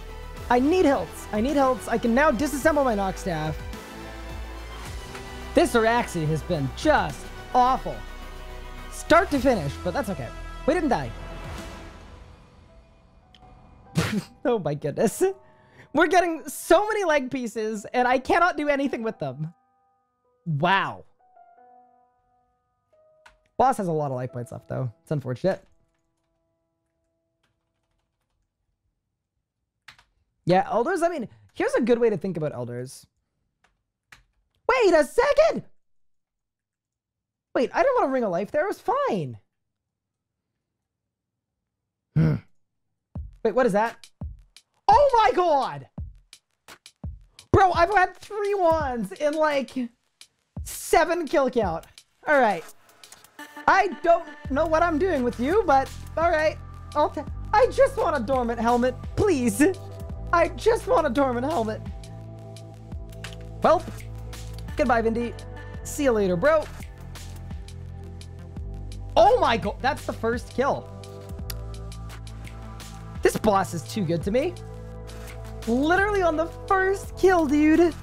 I need hilts. I need hilts. I can now disassemble my Nox staff. This Araxxor has been just awful. Start to finish, but that's okay. We didn't die. Oh my goodness. We're getting so many leg pieces, and I cannot do anything with them. Wow. Boss has a lot of life points left, though. It's unfortunate. Yeah, Elders, I mean, here's a good way to think about Elders. Wait a second! Wait, I didn't want to ring a life there. It was fine. Hmm. Wait, what is that? Oh my god! Bro, I've had three wands in like seven kill count. All right. I don't know what I'm doing with you, but all right. I'll t I just want a dormant helmet, please. I just want a dormant helmet. Well, goodbye, Vindy. See you later, bro. Oh my god, that's the first kill. This boss is too good to me. Literally on the first kill, dude.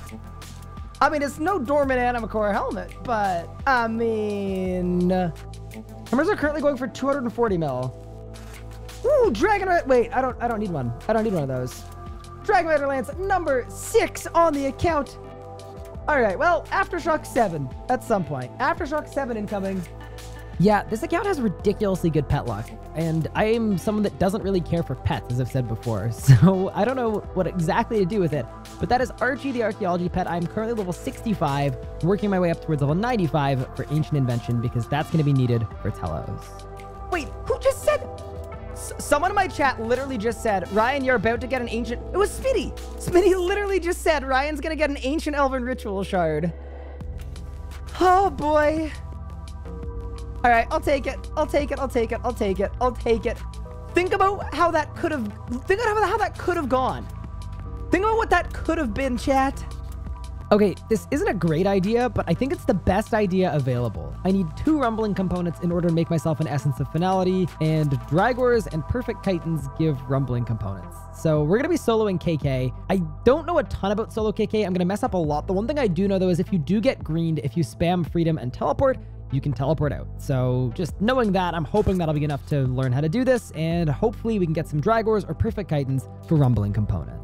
I mean, it's no dormant Animacore helmet, but I mean... Hammers are currently going for two hundred forty mil. Ooh, Dragon... Wait, I don't I don't need one. I don't need one of those. Dragon Rider Lance, number six on the account. All right, well, Aftershock seven at some point. Aftershock seven incoming. Yeah, this account has ridiculously good pet luck, and I am someone that doesn't really care for pets, as I've said before, so I don't know what exactly to do with it, but that is Archie the Archaeology Pet. I'm currently level sixty-five, working my way up towards level ninety-five for Ancient Invention, because that's going to be needed for Telos. Wait, who just said... S someone in my chat literally just said, Ryan, you're about to get an Ancient... It was Smitty! Smitty literally just said, Ryan's going to get an Ancient Elven Ritual Shard. Oh, boy... All right, I'll take it. I'll take it. I'll take it. I'll take it. I'll take it. Think about how that could have... Think about how that could have gone. Think about what that could have been, chat. Okay, this isn't a great idea, but I think it's the best idea available. I need two Rumbling components in order to make myself an Essence of Finality, and Drygors and Perfect Titans give Rumbling components. So we're going to be soloing K K. I don't know a ton about solo K K. I'm going to mess up a lot. The one thing I do know, though, is if you do get greened, if you spam Freedom and Teleport, you can teleport out. So just knowing that, I'm hoping that'll be enough to learn how to do this, and hopefully we can get some Dragors or Perfect Chitons for Rumbling components.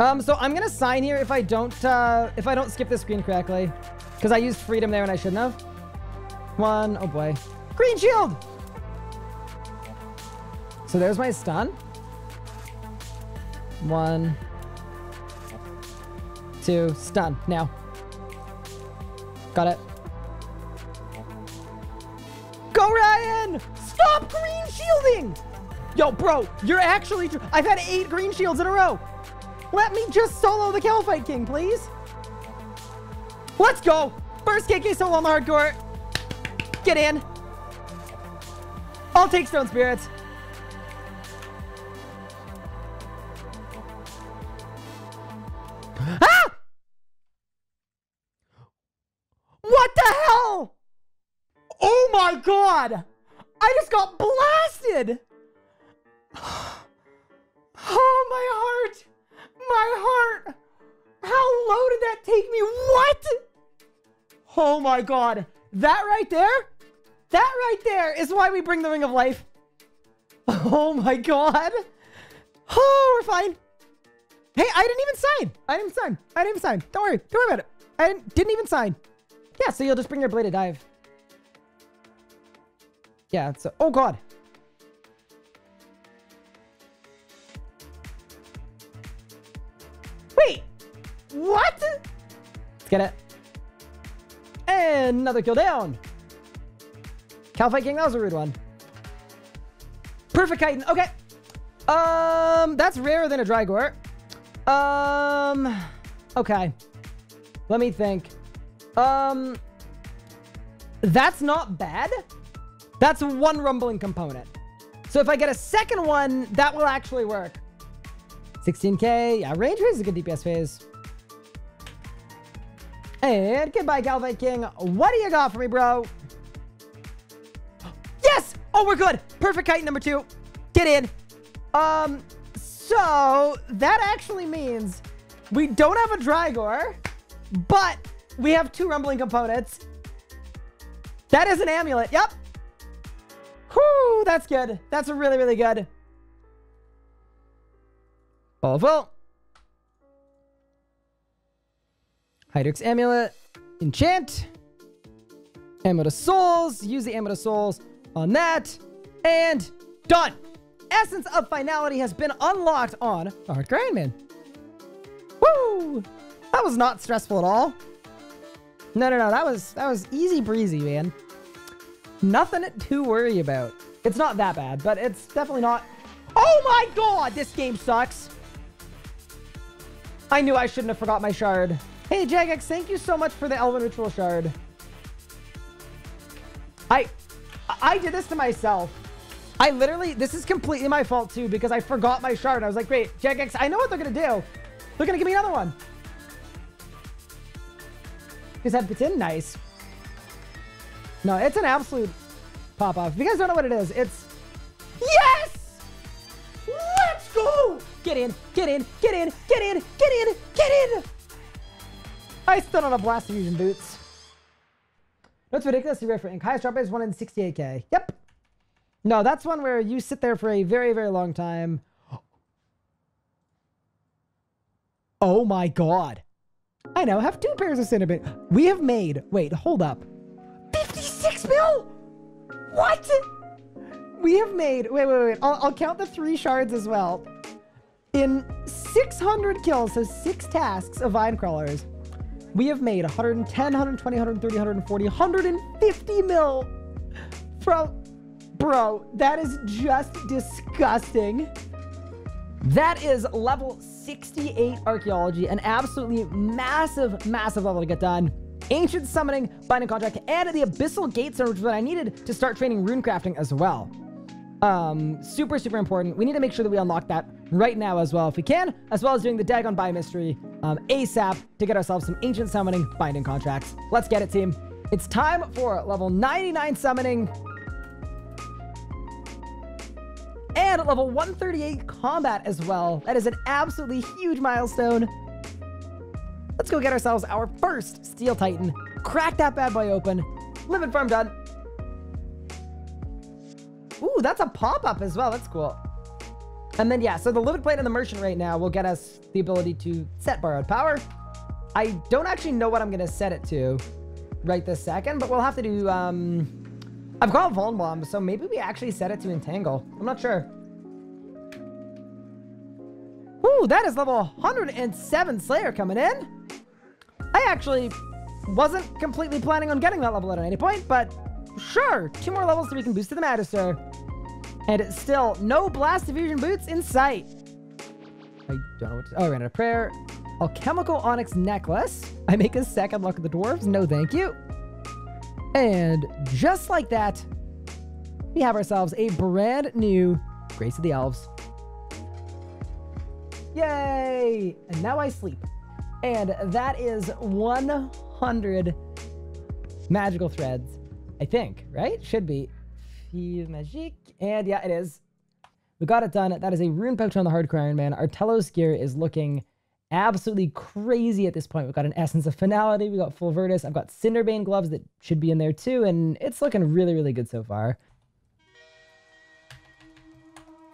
Um, so I'm gonna sign here if I don't, uh, if I don't skip this screen correctly, because I used Freedom there and I shouldn't have. Come on, oh boy. Green Shield! So there's my stun. One. Two, stun, now. Got it. Go, Ryan! Stop green shielding! Yo, bro, you're actually... I've had eight green shields in a row. Let me just solo the Calphite King, please. Let's go. First K K solo on the hardcore. Get in. I'll take Stone Spirits. Ah! What the hell? Oh my god! I just got blasted! Oh, my heart! My heart! How low did that take me? What? Oh my god. That right there? That right there is why we bring the Ring of Life. Oh my god. Oh, we're fine. Hey, I didn't even sign. I didn't sign. I didn't sign. Don't worry. Don't worry about it. I didn't, didn't even sign. Yeah, so you'll just bring your Bladed Dive. Yeah, so... Oh, God! Wait! What?! Let's get it. And another kill down! Calfight Gang, that was a rude one. Perfect Chitin. Okay. Um, that's rarer than a Drygor. Um, okay. Let me think. Um, that's not bad. That's one rumbling component. So if I get a second one, that will actually work. sixteen K. Yeah, range phase is a good D P S phase. And goodbye, Galvite King. What do you got for me, bro? Yes! Oh, we're good. Perfect Chitin number two. Get in. Um, so that actually means we don't have a Drygor, but we have two rumbling components. That is an amulet. Yep. Whoo, that's good. That's really, really good. Ball of Will. Hydrix Amulet. Enchant. Amulet of Souls. Use the Amulet of Souls on that. And done. Essence of Finality has been unlocked on Dark Grandman. Woo! That was not stressful at all. No, no, no. That was that was easy breezy, man. Nothing to worry about. It's not that bad, but it's definitely not. Oh my god, this game sucks. I knew I shouldn't have forgot my shard. Hey, Jagex, thank you so much for the Elven Ritual Shard. I, I did this to myself. I literally, this is completely my fault too, because I forgot my shard. I was like, great, Jagex, I know what they're going to do. They're going to give me another one. His head fits in nice. No, it's an absolute pop-off. If you guys don't know what it is, it's... Yes! Let's go! Get in, get in, get in, get in, get in, get in! I still don't have Blast Fusion Boots. That's ridiculously rare for Ink. Highest drop rate is one in sixty-eight K. Yep. No, that's one where you sit there for a very, very long time. Oh my god. I now have two pairs of Cinnabon. We have made... Wait, hold up. fifty-six mil? What? We have made... Wait, wait, wait. I'll, I'll count the three shards as well. In six hundred kills, so six tasks of Vine Crawlers, we have made one ten, one twenty, one thirty, one forty, one fifty mil. Bro, bro, that is just disgusting. That is level sixty-eight Archaeology, an absolutely massive, massive level to get done. Ancient Summoning, Binding Contract, and the Abyssal Gates, which is what I needed to start training runecrafting as well. Um, super, super important. We need to make sure that we unlock that right now as well if we can, as well as doing the Dagon Buy Mystery um, ASAP to get ourselves some Ancient Summoning, Binding Contracts. Let's get it, team. It's time for level ninety-nine Summoning and level one thirty-eight Combat as well. That is an absolutely huge milestone. Let's go get ourselves our first Steel Titan. Crack that bad boy open. Livid Farm done. Ooh, that's a pop-up as well. That's cool. And then, yeah, so the Livid Plate and the Merchant right now will get us the ability to set Borrowed Power. I don't actually know what I'm going to set it to right this second, but we'll have to do... Um, I've got Vulnblom, so maybe we actually set it to Entangle. I'm not sure. Ooh, that is level one hundred seven Slayer coming in. I actually wasn't completely planning on getting that level at any point, but sure. Two more levels so we can boost to the Magister. And it's still no Blast Diffusion Boots in sight. I don't know what to... Oh, I ran out of prayer. Alchemical Onyx Necklace. I make a second Luck of the Dwarves. No, thank you. And just like that, we have ourselves a brand new Grace of the Elves. Yay! And now I sleep. And that is one hundred magical threads, I think, right? Should be. Magique. And yeah, it is. We got it done. That is a rune pouch on the Hardcore Iron Man. Our Telos gear is looking absolutely crazy at this point. We've got an Essence of Finality. We got full Virtus. I've got Cinderbane gloves that should be in there too. And it's looking really, really good so far.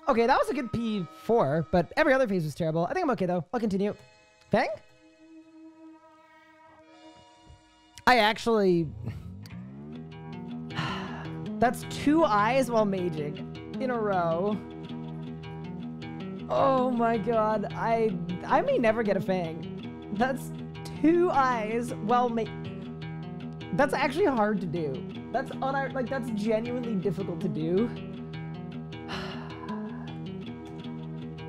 Okay, that was a good P four, but every other phase was terrible. I think I'm okay, though. I'll continue. Fang? I actually... That's two eyes while maging in a row. Oh my god. I I may never get a Fang. That's two eyes while ma... That's actually hard to do. That's on our, like, that's genuinely difficult to do.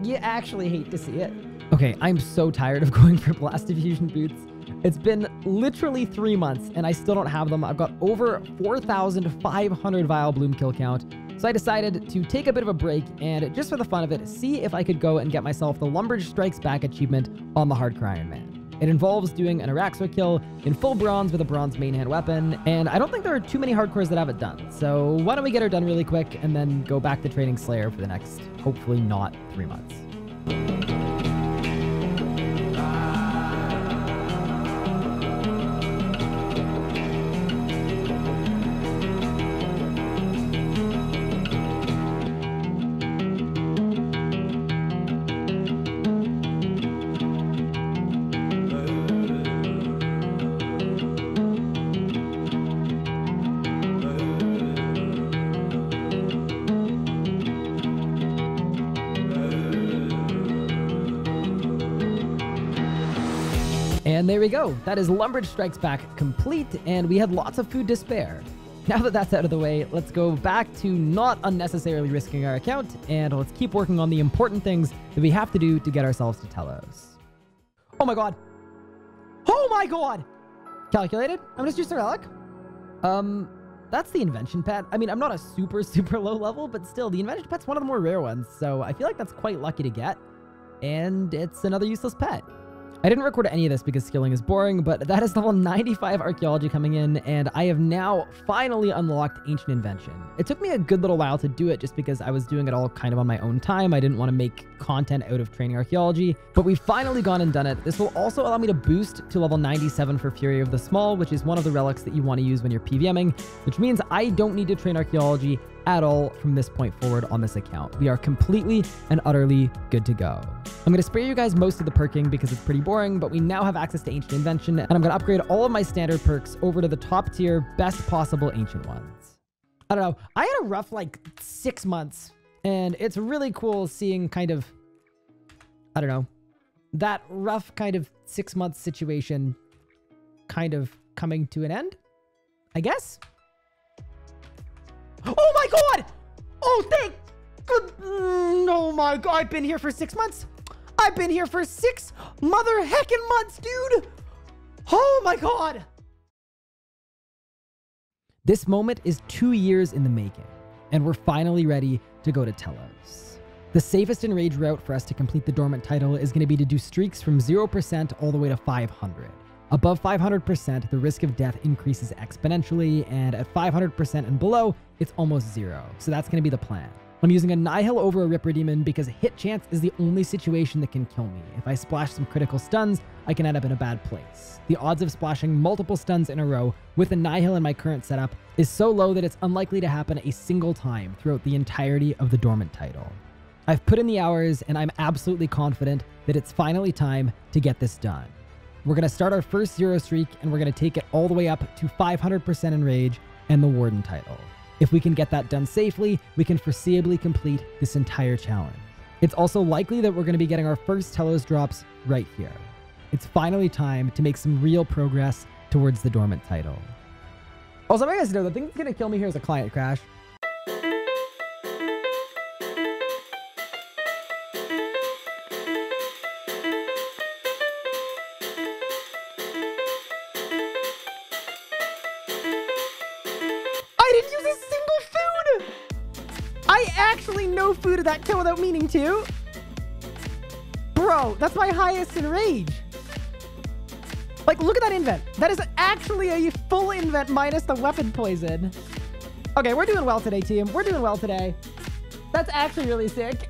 You actually hate to see it. Okay, I'm so tired of going for Blast Diffusion boots. It's been literally three months, and I still don't have them. I've got over four thousand five hundred Vile Bloom kill count. So I decided to take a bit of a break and, just for the fun of it, see if I could go and get myself the Lumbridge Strikes Back achievement on the Hardcore Iron Man. It involves doing an Araxxor kill in full bronze with a bronze main hand weapon, and I don't think there are too many hardcores that have it done. So why don't we get her done really quick and then go back to training Slayer for the next, hopefully not, three months. And there we go. That is Lumbridge Strikes Back complete, and we had lots of food to spare. Now that that's out of the way, let's go back to not unnecessarily risking our account, and let's keep working on the important things that we have to do to get ourselves to Telos. Oh my god. Oh my god! Calculated? I'm just using a relic. Um, that's the Invention Pet. I mean, I'm not a super, super low level, but still, the Invention Pet's one of the more rare ones, so I feel like that's quite lucky to get. And it's another useless pet. I didn't record any of this because skilling is boring, but that is level ninety-five archaeology coming in, and I have now finally unlocked Ancient Invention. It took me a good little while to do it just because I was doing it all kind of on my own time. I didn't want to make content out of training archaeology, but we've finally gone and done it. This will also allow me to boost to level ninety-seven for Fury of the Small, which is one of the relics that you want to use when you're PVMing, which means I don't need to train archaeology at all from this point forward on this account. We are completely and utterly good to go. I'm going to spare you guys most of the perking because it's pretty boring, but we now have access to Ancient Invention, and I'm going to upgrade all of my standard perks over to the top tier, best possible ancient ones. I don't know. I had a rough, like, six months, and it's really cool seeing kind of, I don't know, that rough kind of six-month situation kind of coming to an end, I guess? Oh my god! Oh, thank good. Oh my god, I've been here for six months. I've been here for six mother heckin' months, dude! Oh my god! This moment is two years in the making, and we're finally ready to go to Telos. The safest enrage route for us to complete the dormant title is going to be to do streaks from zero percent all the way to five hundred. Above five hundred percent, the risk of death increases exponentially, and at five hundred percent and below, it's almost zero. So that's going to be the plan. I'm using a Nihil over a Ripper Demon because hit chance is the only situation that can kill me. If I splash some critical stuns, I can end up in a bad place. The odds of splashing multiple stuns in a row with a Nihil in my current setup is so low that it's unlikely to happen a single time throughout the entirety of the dormant title. I've put in the hours, and I'm absolutely confident that it's finally time to get this done. We're going to start our first zero streak, and we're going to take it all the way up to five hundred percent Enrage and the Warden title. If we can get that done safely, we can foreseeably complete this entire challenge. It's also likely that we're going to be getting our first Telos drops right here. It's finally time to make some real progress towards the dormant title. Also, I guys know the thing that's going to kill me here is a client crash. Food of that kill without meaning to. Bro, that's my highest enrage. Like, look at that invent. That is actually a full invent minus the weapon poison. Okay, we're doing well today, team. We're doing well today. That's actually really sick.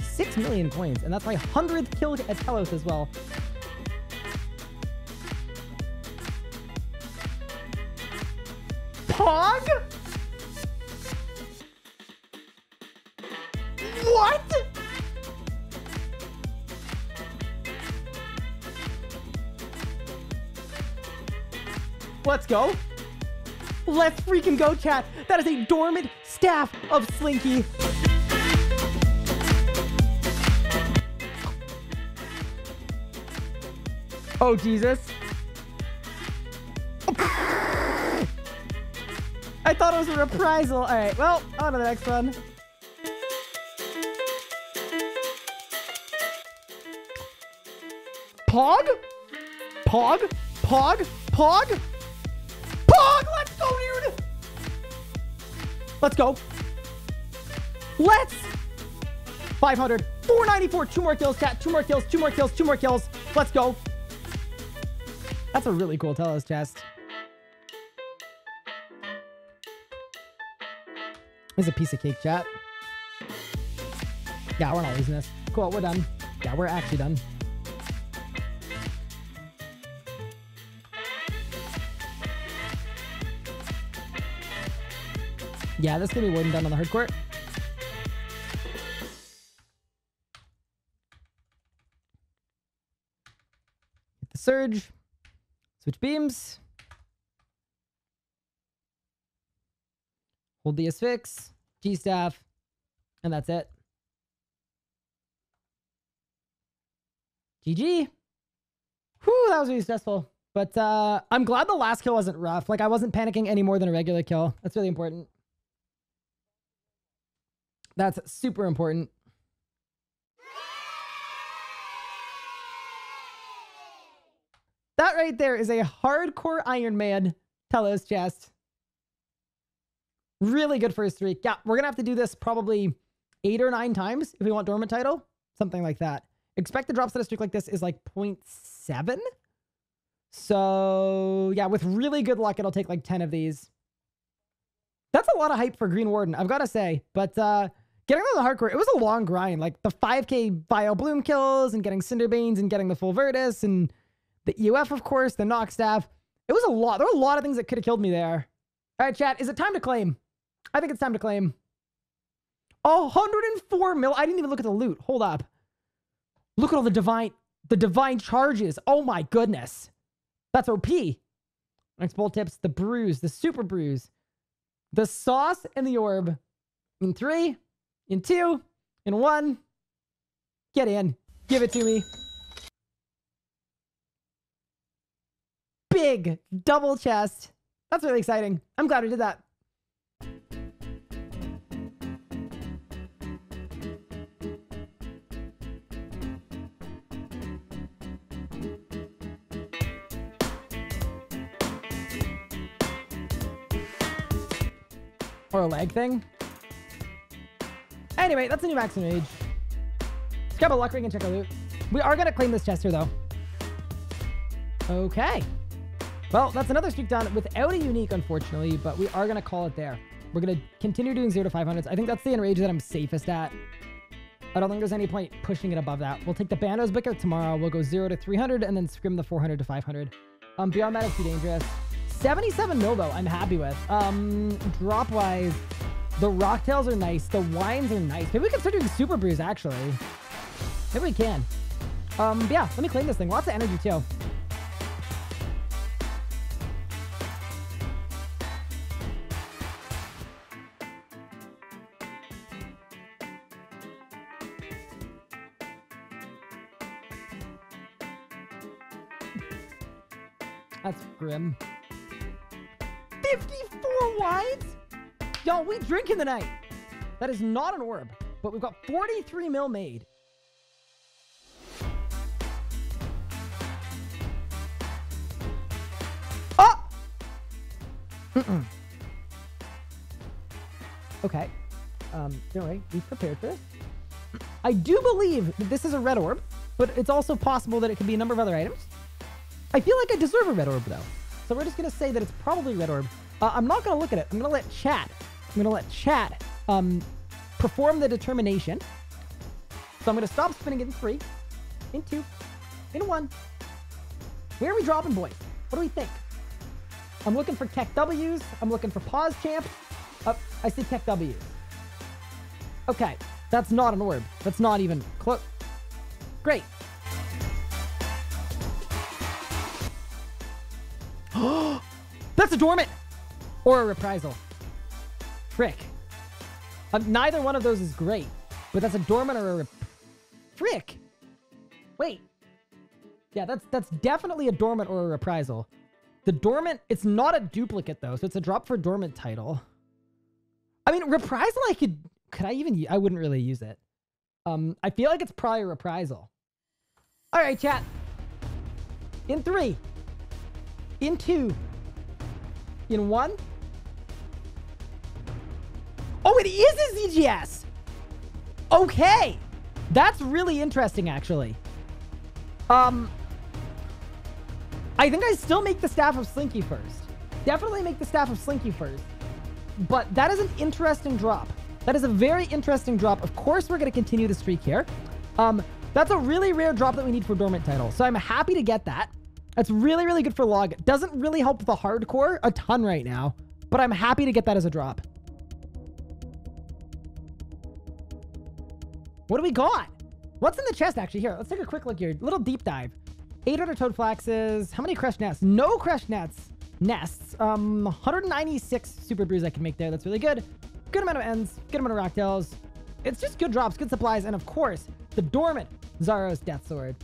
Six million coins, and that's my hundredth kill at Telos as well. Pog? What? Let's go. Let's freaking go, chat. That is a dormant staff of Slinky. Oh, Jesus. I thought it was a reprisal. All right, well, on to the next one. Pog? Pog? Pog? Pog? Pog! Let's go, dude! Let's go. Let's! five hundred. four ninety-four. Two more kills, chat. Two more kills. Two more kills. Two more kills. Let's go. That's a really cool Telos chest. It's a piece of cake, chat. Yeah, we're not losing this. Cool, we're done. Yeah, we're actually done. Yeah, this can be wooden done on the hard court. Hit the surge. Switch beams. Hold the affix, G staff, and that's it. G G. Whew, that was really stressful. But uh, I'm glad the last kill wasn't rough. Like, I wasn't panicking any more than a regular kill. That's really important. That's super important. That right there is a hardcore Iron Man Telos chest. Really good first three. Yeah, we're going to have to do this probably eight or nine times if we want Dormant Title. Something like that. Expect the drops that a streak like this is like zero point seven. So, yeah, with really good luck, it'll take like ten of these. That's a lot of hype for Green Warden, I've got to say. But uh, getting on the hardcore, it was a long grind. Like the five K Bio Bloom kills and getting Cinderbanes and getting the full Virtus and the E U F, of course, the Nox Staff. It was a lot. There were a lot of things that could have killed me there. All right, chat, is it time to claim? I think it's time to claim. one hundred four mil. I didn't even look at the loot. Hold up. Look at all the divine, the divine charges. Oh my goodness. That's O P. Next bolt tips, the bruise, the super bruise, the sauce, and the orb. In three, in two, in one. Get in. Give it to me. Big double chest. That's really exciting. I'm glad we did that. Or a lag thing. Anyway, that's a new maximum age. Let's grab a luck ring and check our loot. We are going to claim this chest here, though. Okay. Well, that's another streak done without a unique, unfortunately, but we are going to call it there. We're going to continue doing zero to five hundreds. I think that's the enrage that I'm safest at. I don't think there's any point pushing it above that. We'll take the Bandos book out tomorrow. We'll go zero to three hundred and then scrim the four hundred to five hundred. Um, beyond that, it's too dangerous. seventy-seven mil though, I'm happy with. Um, drop-wise, the Rocktails are nice. The Wines are nice. Maybe we can start doing Super Brews, actually. Maybe we can. Um, yeah, let me claim this thing. Lots of energy, too. That's grim. fifty-four wines? Y'all, we drinking tonight. That is not an orb, but we've got forty-three mil made. Oh! Mm-mm. Okay. Um, don't worry, we've prepared for this. I do believe that this is a red orb, but it's also possible that it could be a number of other items. I feel like I deserve a red orb, though. So we're just going to say that it's probably red orb. Uh, I'm not going to look at it. I'm going to let chat. I'm going to let chat um, perform the determination. So I'm going to stop spinning it in three, in two, in one. Where are we dropping, boys? What do we think? I'm looking for Kek W's. I'm looking for Pause Champ. Oh, I see Kek W's. Okay. That's not an orb. That's not even close. Great. That's a dormant or a reprisal. Frick. Um, neither one of those is great, but that's a dormant or a rep... Frick. Wait. Yeah, that's that's definitely a dormant or a reprisal. The dormant, it's not a duplicate though, so it's a drop for dormant title. I mean, reprisal, I could, could I even, I wouldn't really use it. Um, I feel like it's probably a reprisal. All right, chat. In three. In two. In one. Oh, it is a Z G S. Okay. That's really interesting, actually. Um, I think I still make the Staff of Slinky first. Definitely make the Staff of Slinky first. But that is an interesting drop. That is a very interesting drop. Of course, we're going to continue the streak here. Um, that's a really rare drop that we need for dormant title. So I'm happy to get that. That's really, really good for log. It doesn't really help the hardcore a ton right now, but I'm happy to get that as a drop. What do we got? What's in the chest, actually? Here, let's take a quick look here. Little deep dive. eight hundred Toadflaxes. How many Crushed Nests? No Crushed Nests. Nests. Um, one hundred ninety-six Super Brews I can make there. That's really good. Good amount of ends. Good amount of Rocktails. It's just good drops, good supplies, and of course, the dormant Zharos Death Sword.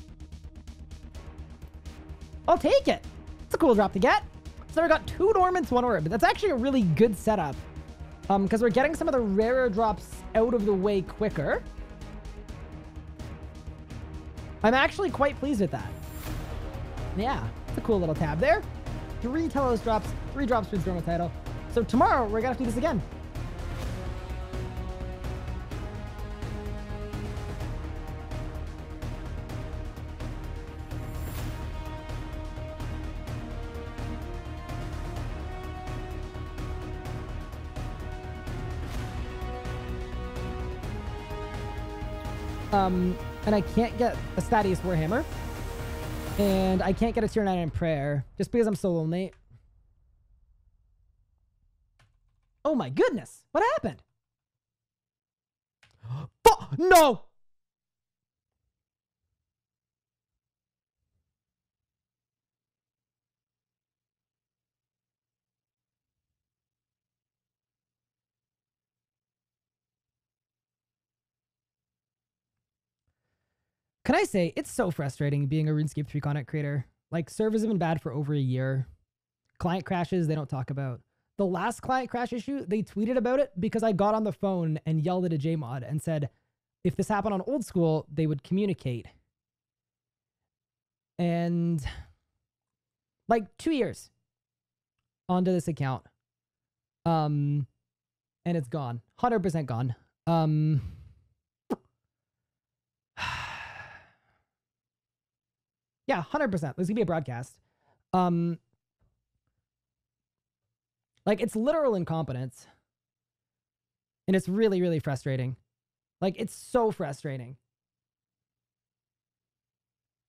I'll take it. It's a cool drop to get. So we got two dormants, one orb. That's actually a really good setup. Um, because we're getting some of the rarer drops out of the way quicker. I'm actually quite pleased with that. Yeah, it's a cool little tab there. Three Telos drops, three drops for the normal title. So tomorrow, we're going to have to do this again. Um... And I can't get a Stadius Warhammer. And I can't get a Tier nine in Prayer. Just because I'm so lonely. Oh my goodness. What happened? Oh, no! Can I say, it's so frustrating being a RuneScape three content creator. Like, servers have been bad for over a year. Client crashes, they don't talk about. The last client crash issue, they tweeted about it because I got on the phone and yelled at a J mod and said, if this happened on old school, they would communicate. And like two years onto this account. Um, and it's gone. one hundred percent gone. Um... Yeah, one hundred percent. There's going to be a broadcast. Um, like, it's literal incompetence. And it's really, really frustrating. Like, it's so frustrating.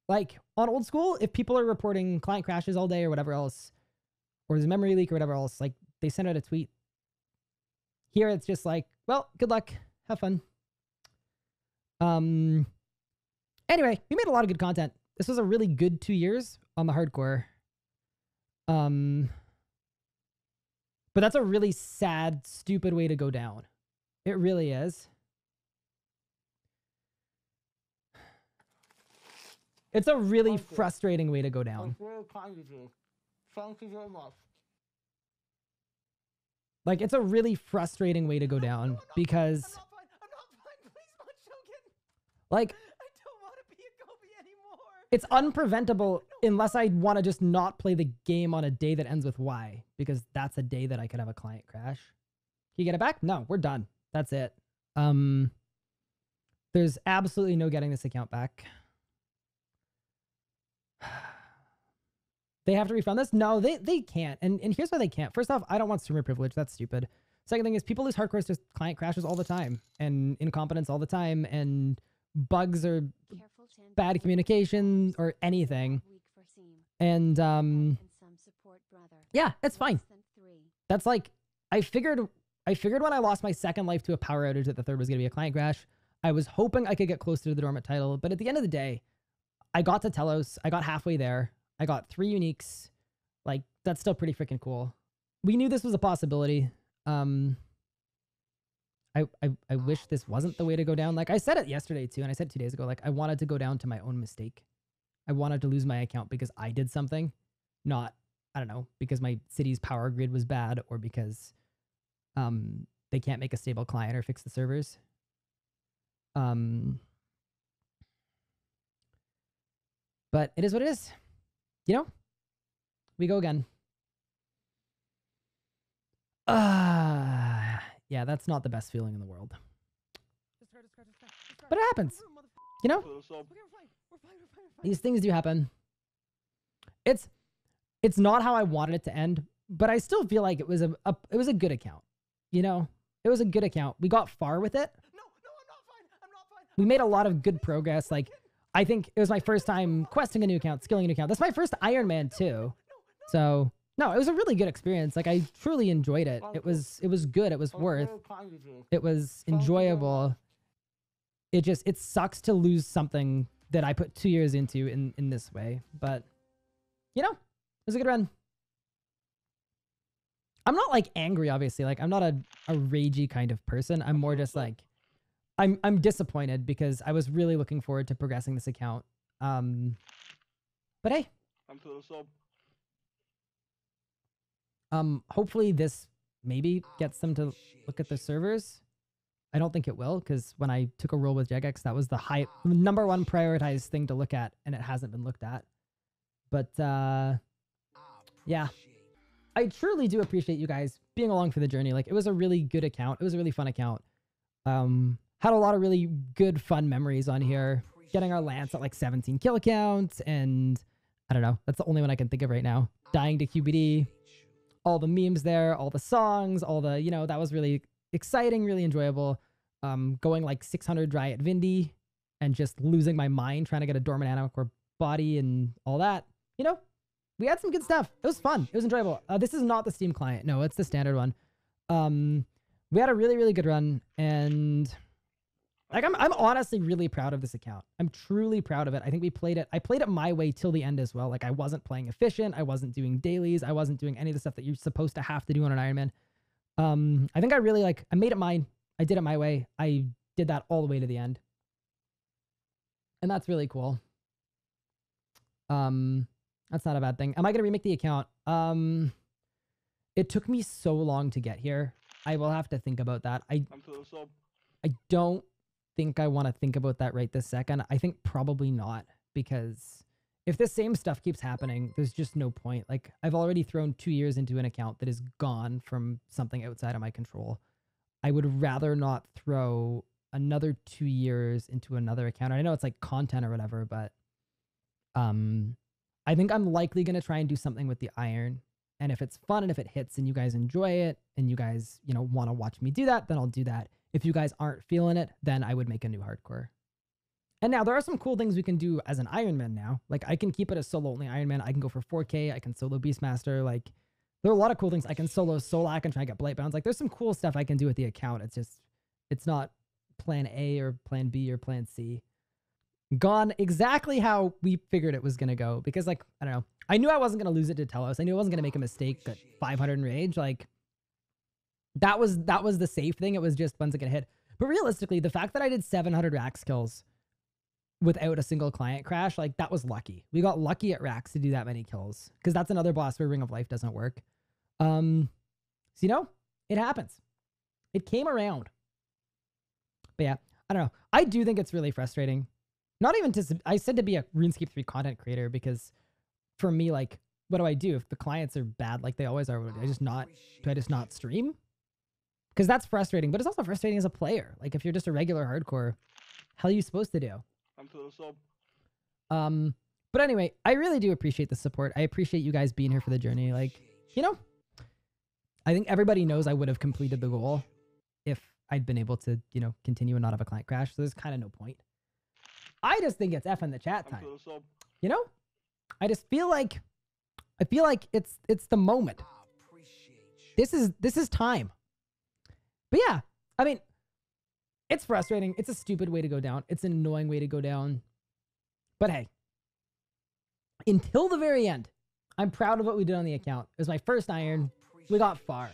Like, on old school, if people are reporting client crashes all day or whatever else, or there's a memory leak or whatever else, like, they send out a tweet. Here, it's just like, well, good luck. Have fun. Um. Anyway, we made a lot of good content. This was a really good two years on the hardcore. Um, but that's a really sad, stupid way to go down. It really is. It's a really frustrating way to go down. That's very kind of you. Thank you very much. Like, it's a really frustrating way to go down no, no, because... I'm not fine. I'm not fine. Please don't choke it. Like... It's unpreventable unless I want to just not play the game on a day that ends with Y, because that's a day that I could have a client crash. Can you get it back? No, we're done. That's it. Um, there's absolutely no getting this account back. They have to refund this? No, they, they can't. And, and here's why they can't. First off, I don't want streamer privilege. That's stupid. Second thing is people lose hardcores to client crashes all the time and incompetence all the time and bugs are... bad communication or anything. And um yeah, that's fine. That's like I figured I figured when I lost my second life to a power outage that the third was gonna be a client crash. I was hoping I could get closer to the dormant title, but at the end of the day, I got to Telos, I got halfway there, I got three uniques. Like, that's still pretty freaking cool. We knew this was a possibility. Um I, I, I wish this wasn't the way to go down. Like I said it yesterday too, and I said two days ago, like I wanted to go down to my own mistake. I wanted to lose my account because I did something, not, I don't know, because my city's power grid was bad or because um, they can't make a stable client or fix the servers. Um, but it is what it is. You know, we go again. Ah, uh, yeah, that's not the best feeling in the world. But it happens. You know? These things do happen. It's it's not how I wanted it to end, but I still feel like it was a, a it was a good account. You know? It was a good account. We got far with it. No, no, I'm not fine. I'm not fine. We made a lot of good progress. Like, I think it was my first time questing a new account, skilling a new account. That's my first Iron Man too. So no, it was a really good experience. Like, I truly enjoyed it. It was it was good. It was worth. It was enjoyable. It just, it sucks to lose something that I put two years into in, in this way. But, you know, it was a good run. I'm not, like, angry, obviously. Like, I'm not a, a ragey kind of person. I'm more just, like, I'm I'm disappointed because I was really looking forward to progressing this account. Um, but, hey. I'm to the sub. Um, hopefully this maybe gets them to look at the servers. I don't think it will, because when I took a roll with Jagex, that was the high number one prioritized thing to look at, and it hasn't been looked at. But uh, yeah, I truly do appreciate you guys being along for the journey. Like, it was a really good account. It was a really fun account. Um, had a lot of really good, fun memories on here. Getting our Lance at like seventeen kill counts, and I don't know. That's the only one I can think of right now. Dying to Q B D, all the memes there, all the songs, all the, you know, that was really exciting, really enjoyable. Um, going like six hundred dry at Vindy and just losing my mind trying to get a dormant anticore body and all that. You know, we had some good stuff. It was fun. It was enjoyable. Uh, this is not the Steam client. No, it's the standard one. Um, we had a really, really good run, and like, I'm, I'm honestly really proud of this account. I'm truly proud of it. I think we played it. I played it my way till the end as well. Like, I wasn't playing efficient. I wasn't doing dailies. I wasn't doing any of the stuff that you're supposed to have to do on an Ironman. Um, I think I really like, I made it mine. I did it my way. I did that all the way to the end. And that's really cool. Um, that's not a bad thing. Am I going to remake the account? Um, it took me so long to get here. I will have to think about that. I, I don't think I want to think about that right this second. I think probably not, because if this same stuff keeps happening, there's just no point. Like, I've already thrown two years into an account that is gone from something outside of my control. I would rather not throw another two years into another account. I know it's like content or whatever, but um, I think I'm likely going to try and do something with the iron. And if it's fun and if it hits and you guys enjoy it and you guys, you know, want to watch me do that, then I'll do that. If you guys aren't feeling it, then I would make a new hardcore. And now there are some cool things we can do as an Ironman now. Like, I can keep it a solo only Ironman. I can go for four K. I can solo Beastmaster. Like, there are a lot of cool things. I can solo Solak and try and get Blight Bounds. Like, there's some cool stuff I can do with the account. It's just, it's not plan A or plan B or plan C. Gone exactly how we figured it was going to go. Because, like, I don't know. I knew I wasn't going to lose it to Telos. I knew I wasn't going to make a mistake at five hundred enrage. Like, that was, that was the safe thing. It was just once it got hit. But realistically, the fact that I did seven hundred Rax kills without a single client crash, like, that was lucky. We got lucky at Rax to do that many kills, because that's another boss where Ring of Life doesn't work. Um, so, you know, it happens. It came around. But yeah, I don't know. I do think it's really frustrating. Not even to, I said to be a RuneScape three content creator, because for me, like, what do I do if the clients are bad like they always are? Do I just not, do I just not stream? Because that's frustrating, but it's also frustrating as a player. Like, if you're just a regular hardcore, how are you supposed to do? I'm to the sub. Um, but anyway, I really do appreciate the support. I appreciate you guys being here for the journey. Like, you know, I think everybody knows I would have completed the goal if I'd been able to, you know, continue and not have a client crash. So there's kind of no point. I just think it's F in the chat time. You know, I just feel like, I feel like it's, it's the moment. This is, this is time. But yeah, I mean, it's frustrating. It's a stupid way to go down. It's an annoying way to go down. But hey, until the very end, I'm proud of what we did on the account. It was my first iron. We got far.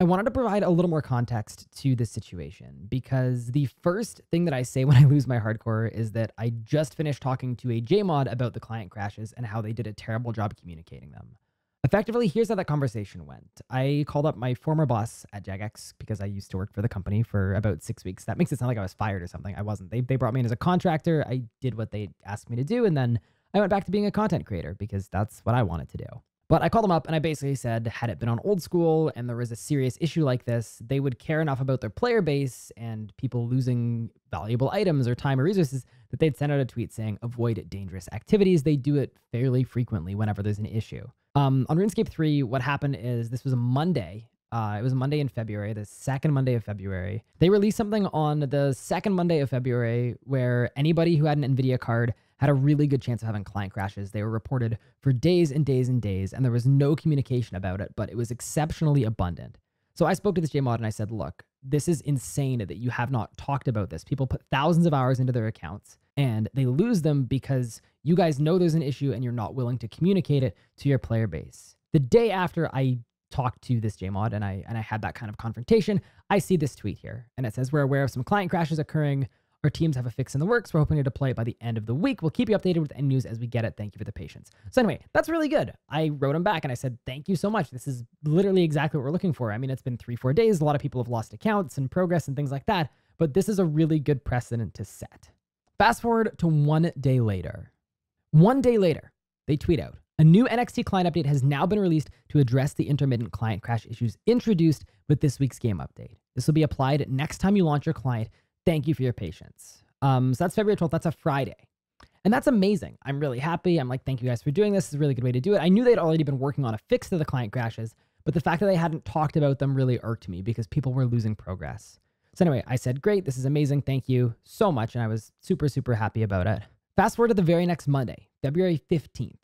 I wanted to provide a little more context to this situation, because the first thing that I say when I lose my hardcore is that I just finished talking to a J mod about the client crashes and how they did a terrible job communicating them. Effectively, here's how that conversation went. I called up my former boss at Jagex because I used to work for the company for about six weeks. That makes it sound like I was fired or something. I wasn't. They, they brought me in as a contractor. I did what they asked me to do, and then I went back to being a content creator because that's what I wanted to do. But I called them up and I basically said, had it been on old school and there was a serious issue like this, they would care enough about their player base and people losing valuable items or time or resources that they'd send out a tweet saying, avoid dangerous activities. They do it fairly frequently whenever there's an issue. Um, on RuneScape three, what happened is this was a Monday. Uh, it was a Monday in February, the second Monday of February. They released something on the second Monday of February where anybody who had an NVIDIA card had a really good chance of having client crashes. They were reported for days and days and days, and there was no communication about it, but it was exceptionally abundant. So I spoke to this J mod and I said, look, this is insane that you have not talked about this. People put thousands of hours into their accounts and they lose them because you guys know there's an issue and you're not willing to communicate it to your player base. The day after I talked to this J mod and I, and I had that kind of confrontation, I see this tweet here and it says, we're aware of some client crashes occurring. Our teams have a fix in the works. We're hoping to deploy it by the end of the week. We'll keep you updated with end news as we get it. Thank you for the patience. So anyway, that's really good. I wrote him back and I said, thank you so much. This is literally exactly what we're looking for. I mean, it's been three, four days. A lot of people have lost accounts and progress and things like that, but this is a really good precedent to set. Fast forward to one day later. One day later, they tweet out, a new N X T client update has now been released to address the intermittent client crash issues introduced with this week's game update. This will be applied next time you launch your client. Thank you for your patience. Um, so that's February twelfth. That's a Friday. And that's amazing. I'm really happy. I'm like, thank you guys for doing this. This is a really good way to do it. I knew they'd already been working on a fix to the client crashes, but the fact that they hadn't talked about them really irked me because people were losing progress. So anyway, I said, great, this is amazing. Thank you so much. And I was super, super happy about it. Fast forward to the very next Monday, February fifteenth.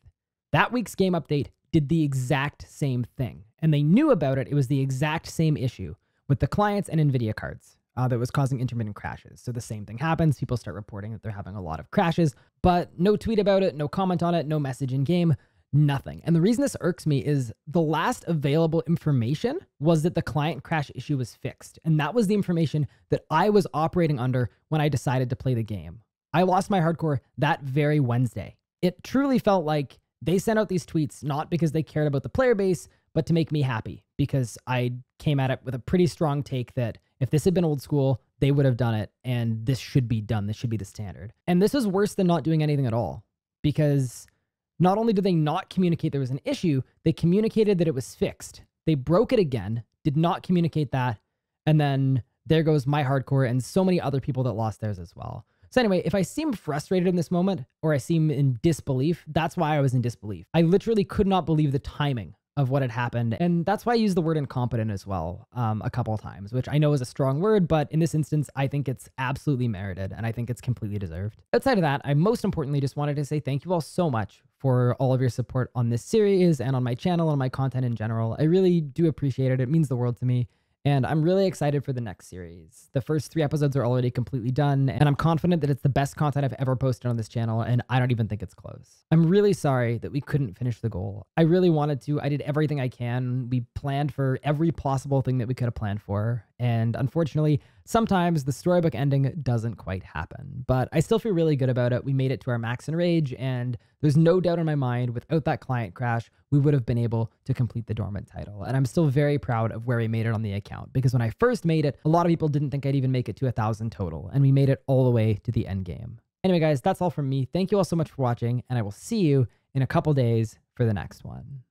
That week's game update did the exact same thing. And they knew about it. It was the exact same issue with the clients and NVIDIA cards. Uh, that was causing intermittent crashes. So the same thing happens. People start reporting that they're having a lot of crashes, but no tweet about it, no comment on it, no message in game, nothing. And the reason this irks me is the last available information was that the client crash issue was fixed. And that was the information that I was operating under when I decided to play the game. I lost my hardcore that very Wednesday. It truly felt like they sent out these tweets, not because they cared about the player base, but to make me happy because I came at it with a pretty strong take that if this had been old school, they would have done it. And this should be done. This should be the standard. And this is worse than not doing anything at all, because not only did they not communicate there was an issue, they communicated that it was fixed. They broke it again, did not communicate that. And then there goes my hardcore and so many other people that lost theirs as well. So anyway, if I seem frustrated in this moment or I seem in disbelief, that's why I was in disbelief. I literally could not believe the timing of what had happened. And that's why I use the word incompetent as well um, a couple of times, which I know is a strong word, but in this instance, I think it's absolutely merited and I think it's completely deserved. Outside of that, I most importantly just wanted to say thank you all so much for all of your support on this series and on my channel and my content in general. I really do appreciate it. It means the world to me. And I'm really excited for the next series. The first three episodes are already completely done, and I'm confident that it's the best content I've ever posted on this channel, and I don't even think it's close. I'm really sorry that we couldn't finish the goal. I really wanted to. I did everything I can. We planned for every possible thing that we could have planned for, and unfortunately, sometimes the storybook ending doesn't quite happen. But I still feel really good about it. We made it to our max enrage, and there's no doubt in my mind, without that client crash, we would have been able to complete the dormant title. And I'm still very proud of where we made it on the account, because when I first made it, a lot of people didn't think I'd even make it to a thousand total, and we made it all the way to the end game. Anyway, guys, that's all from me. Thank you all so much for watching, and I will see you in a couple days for the next one.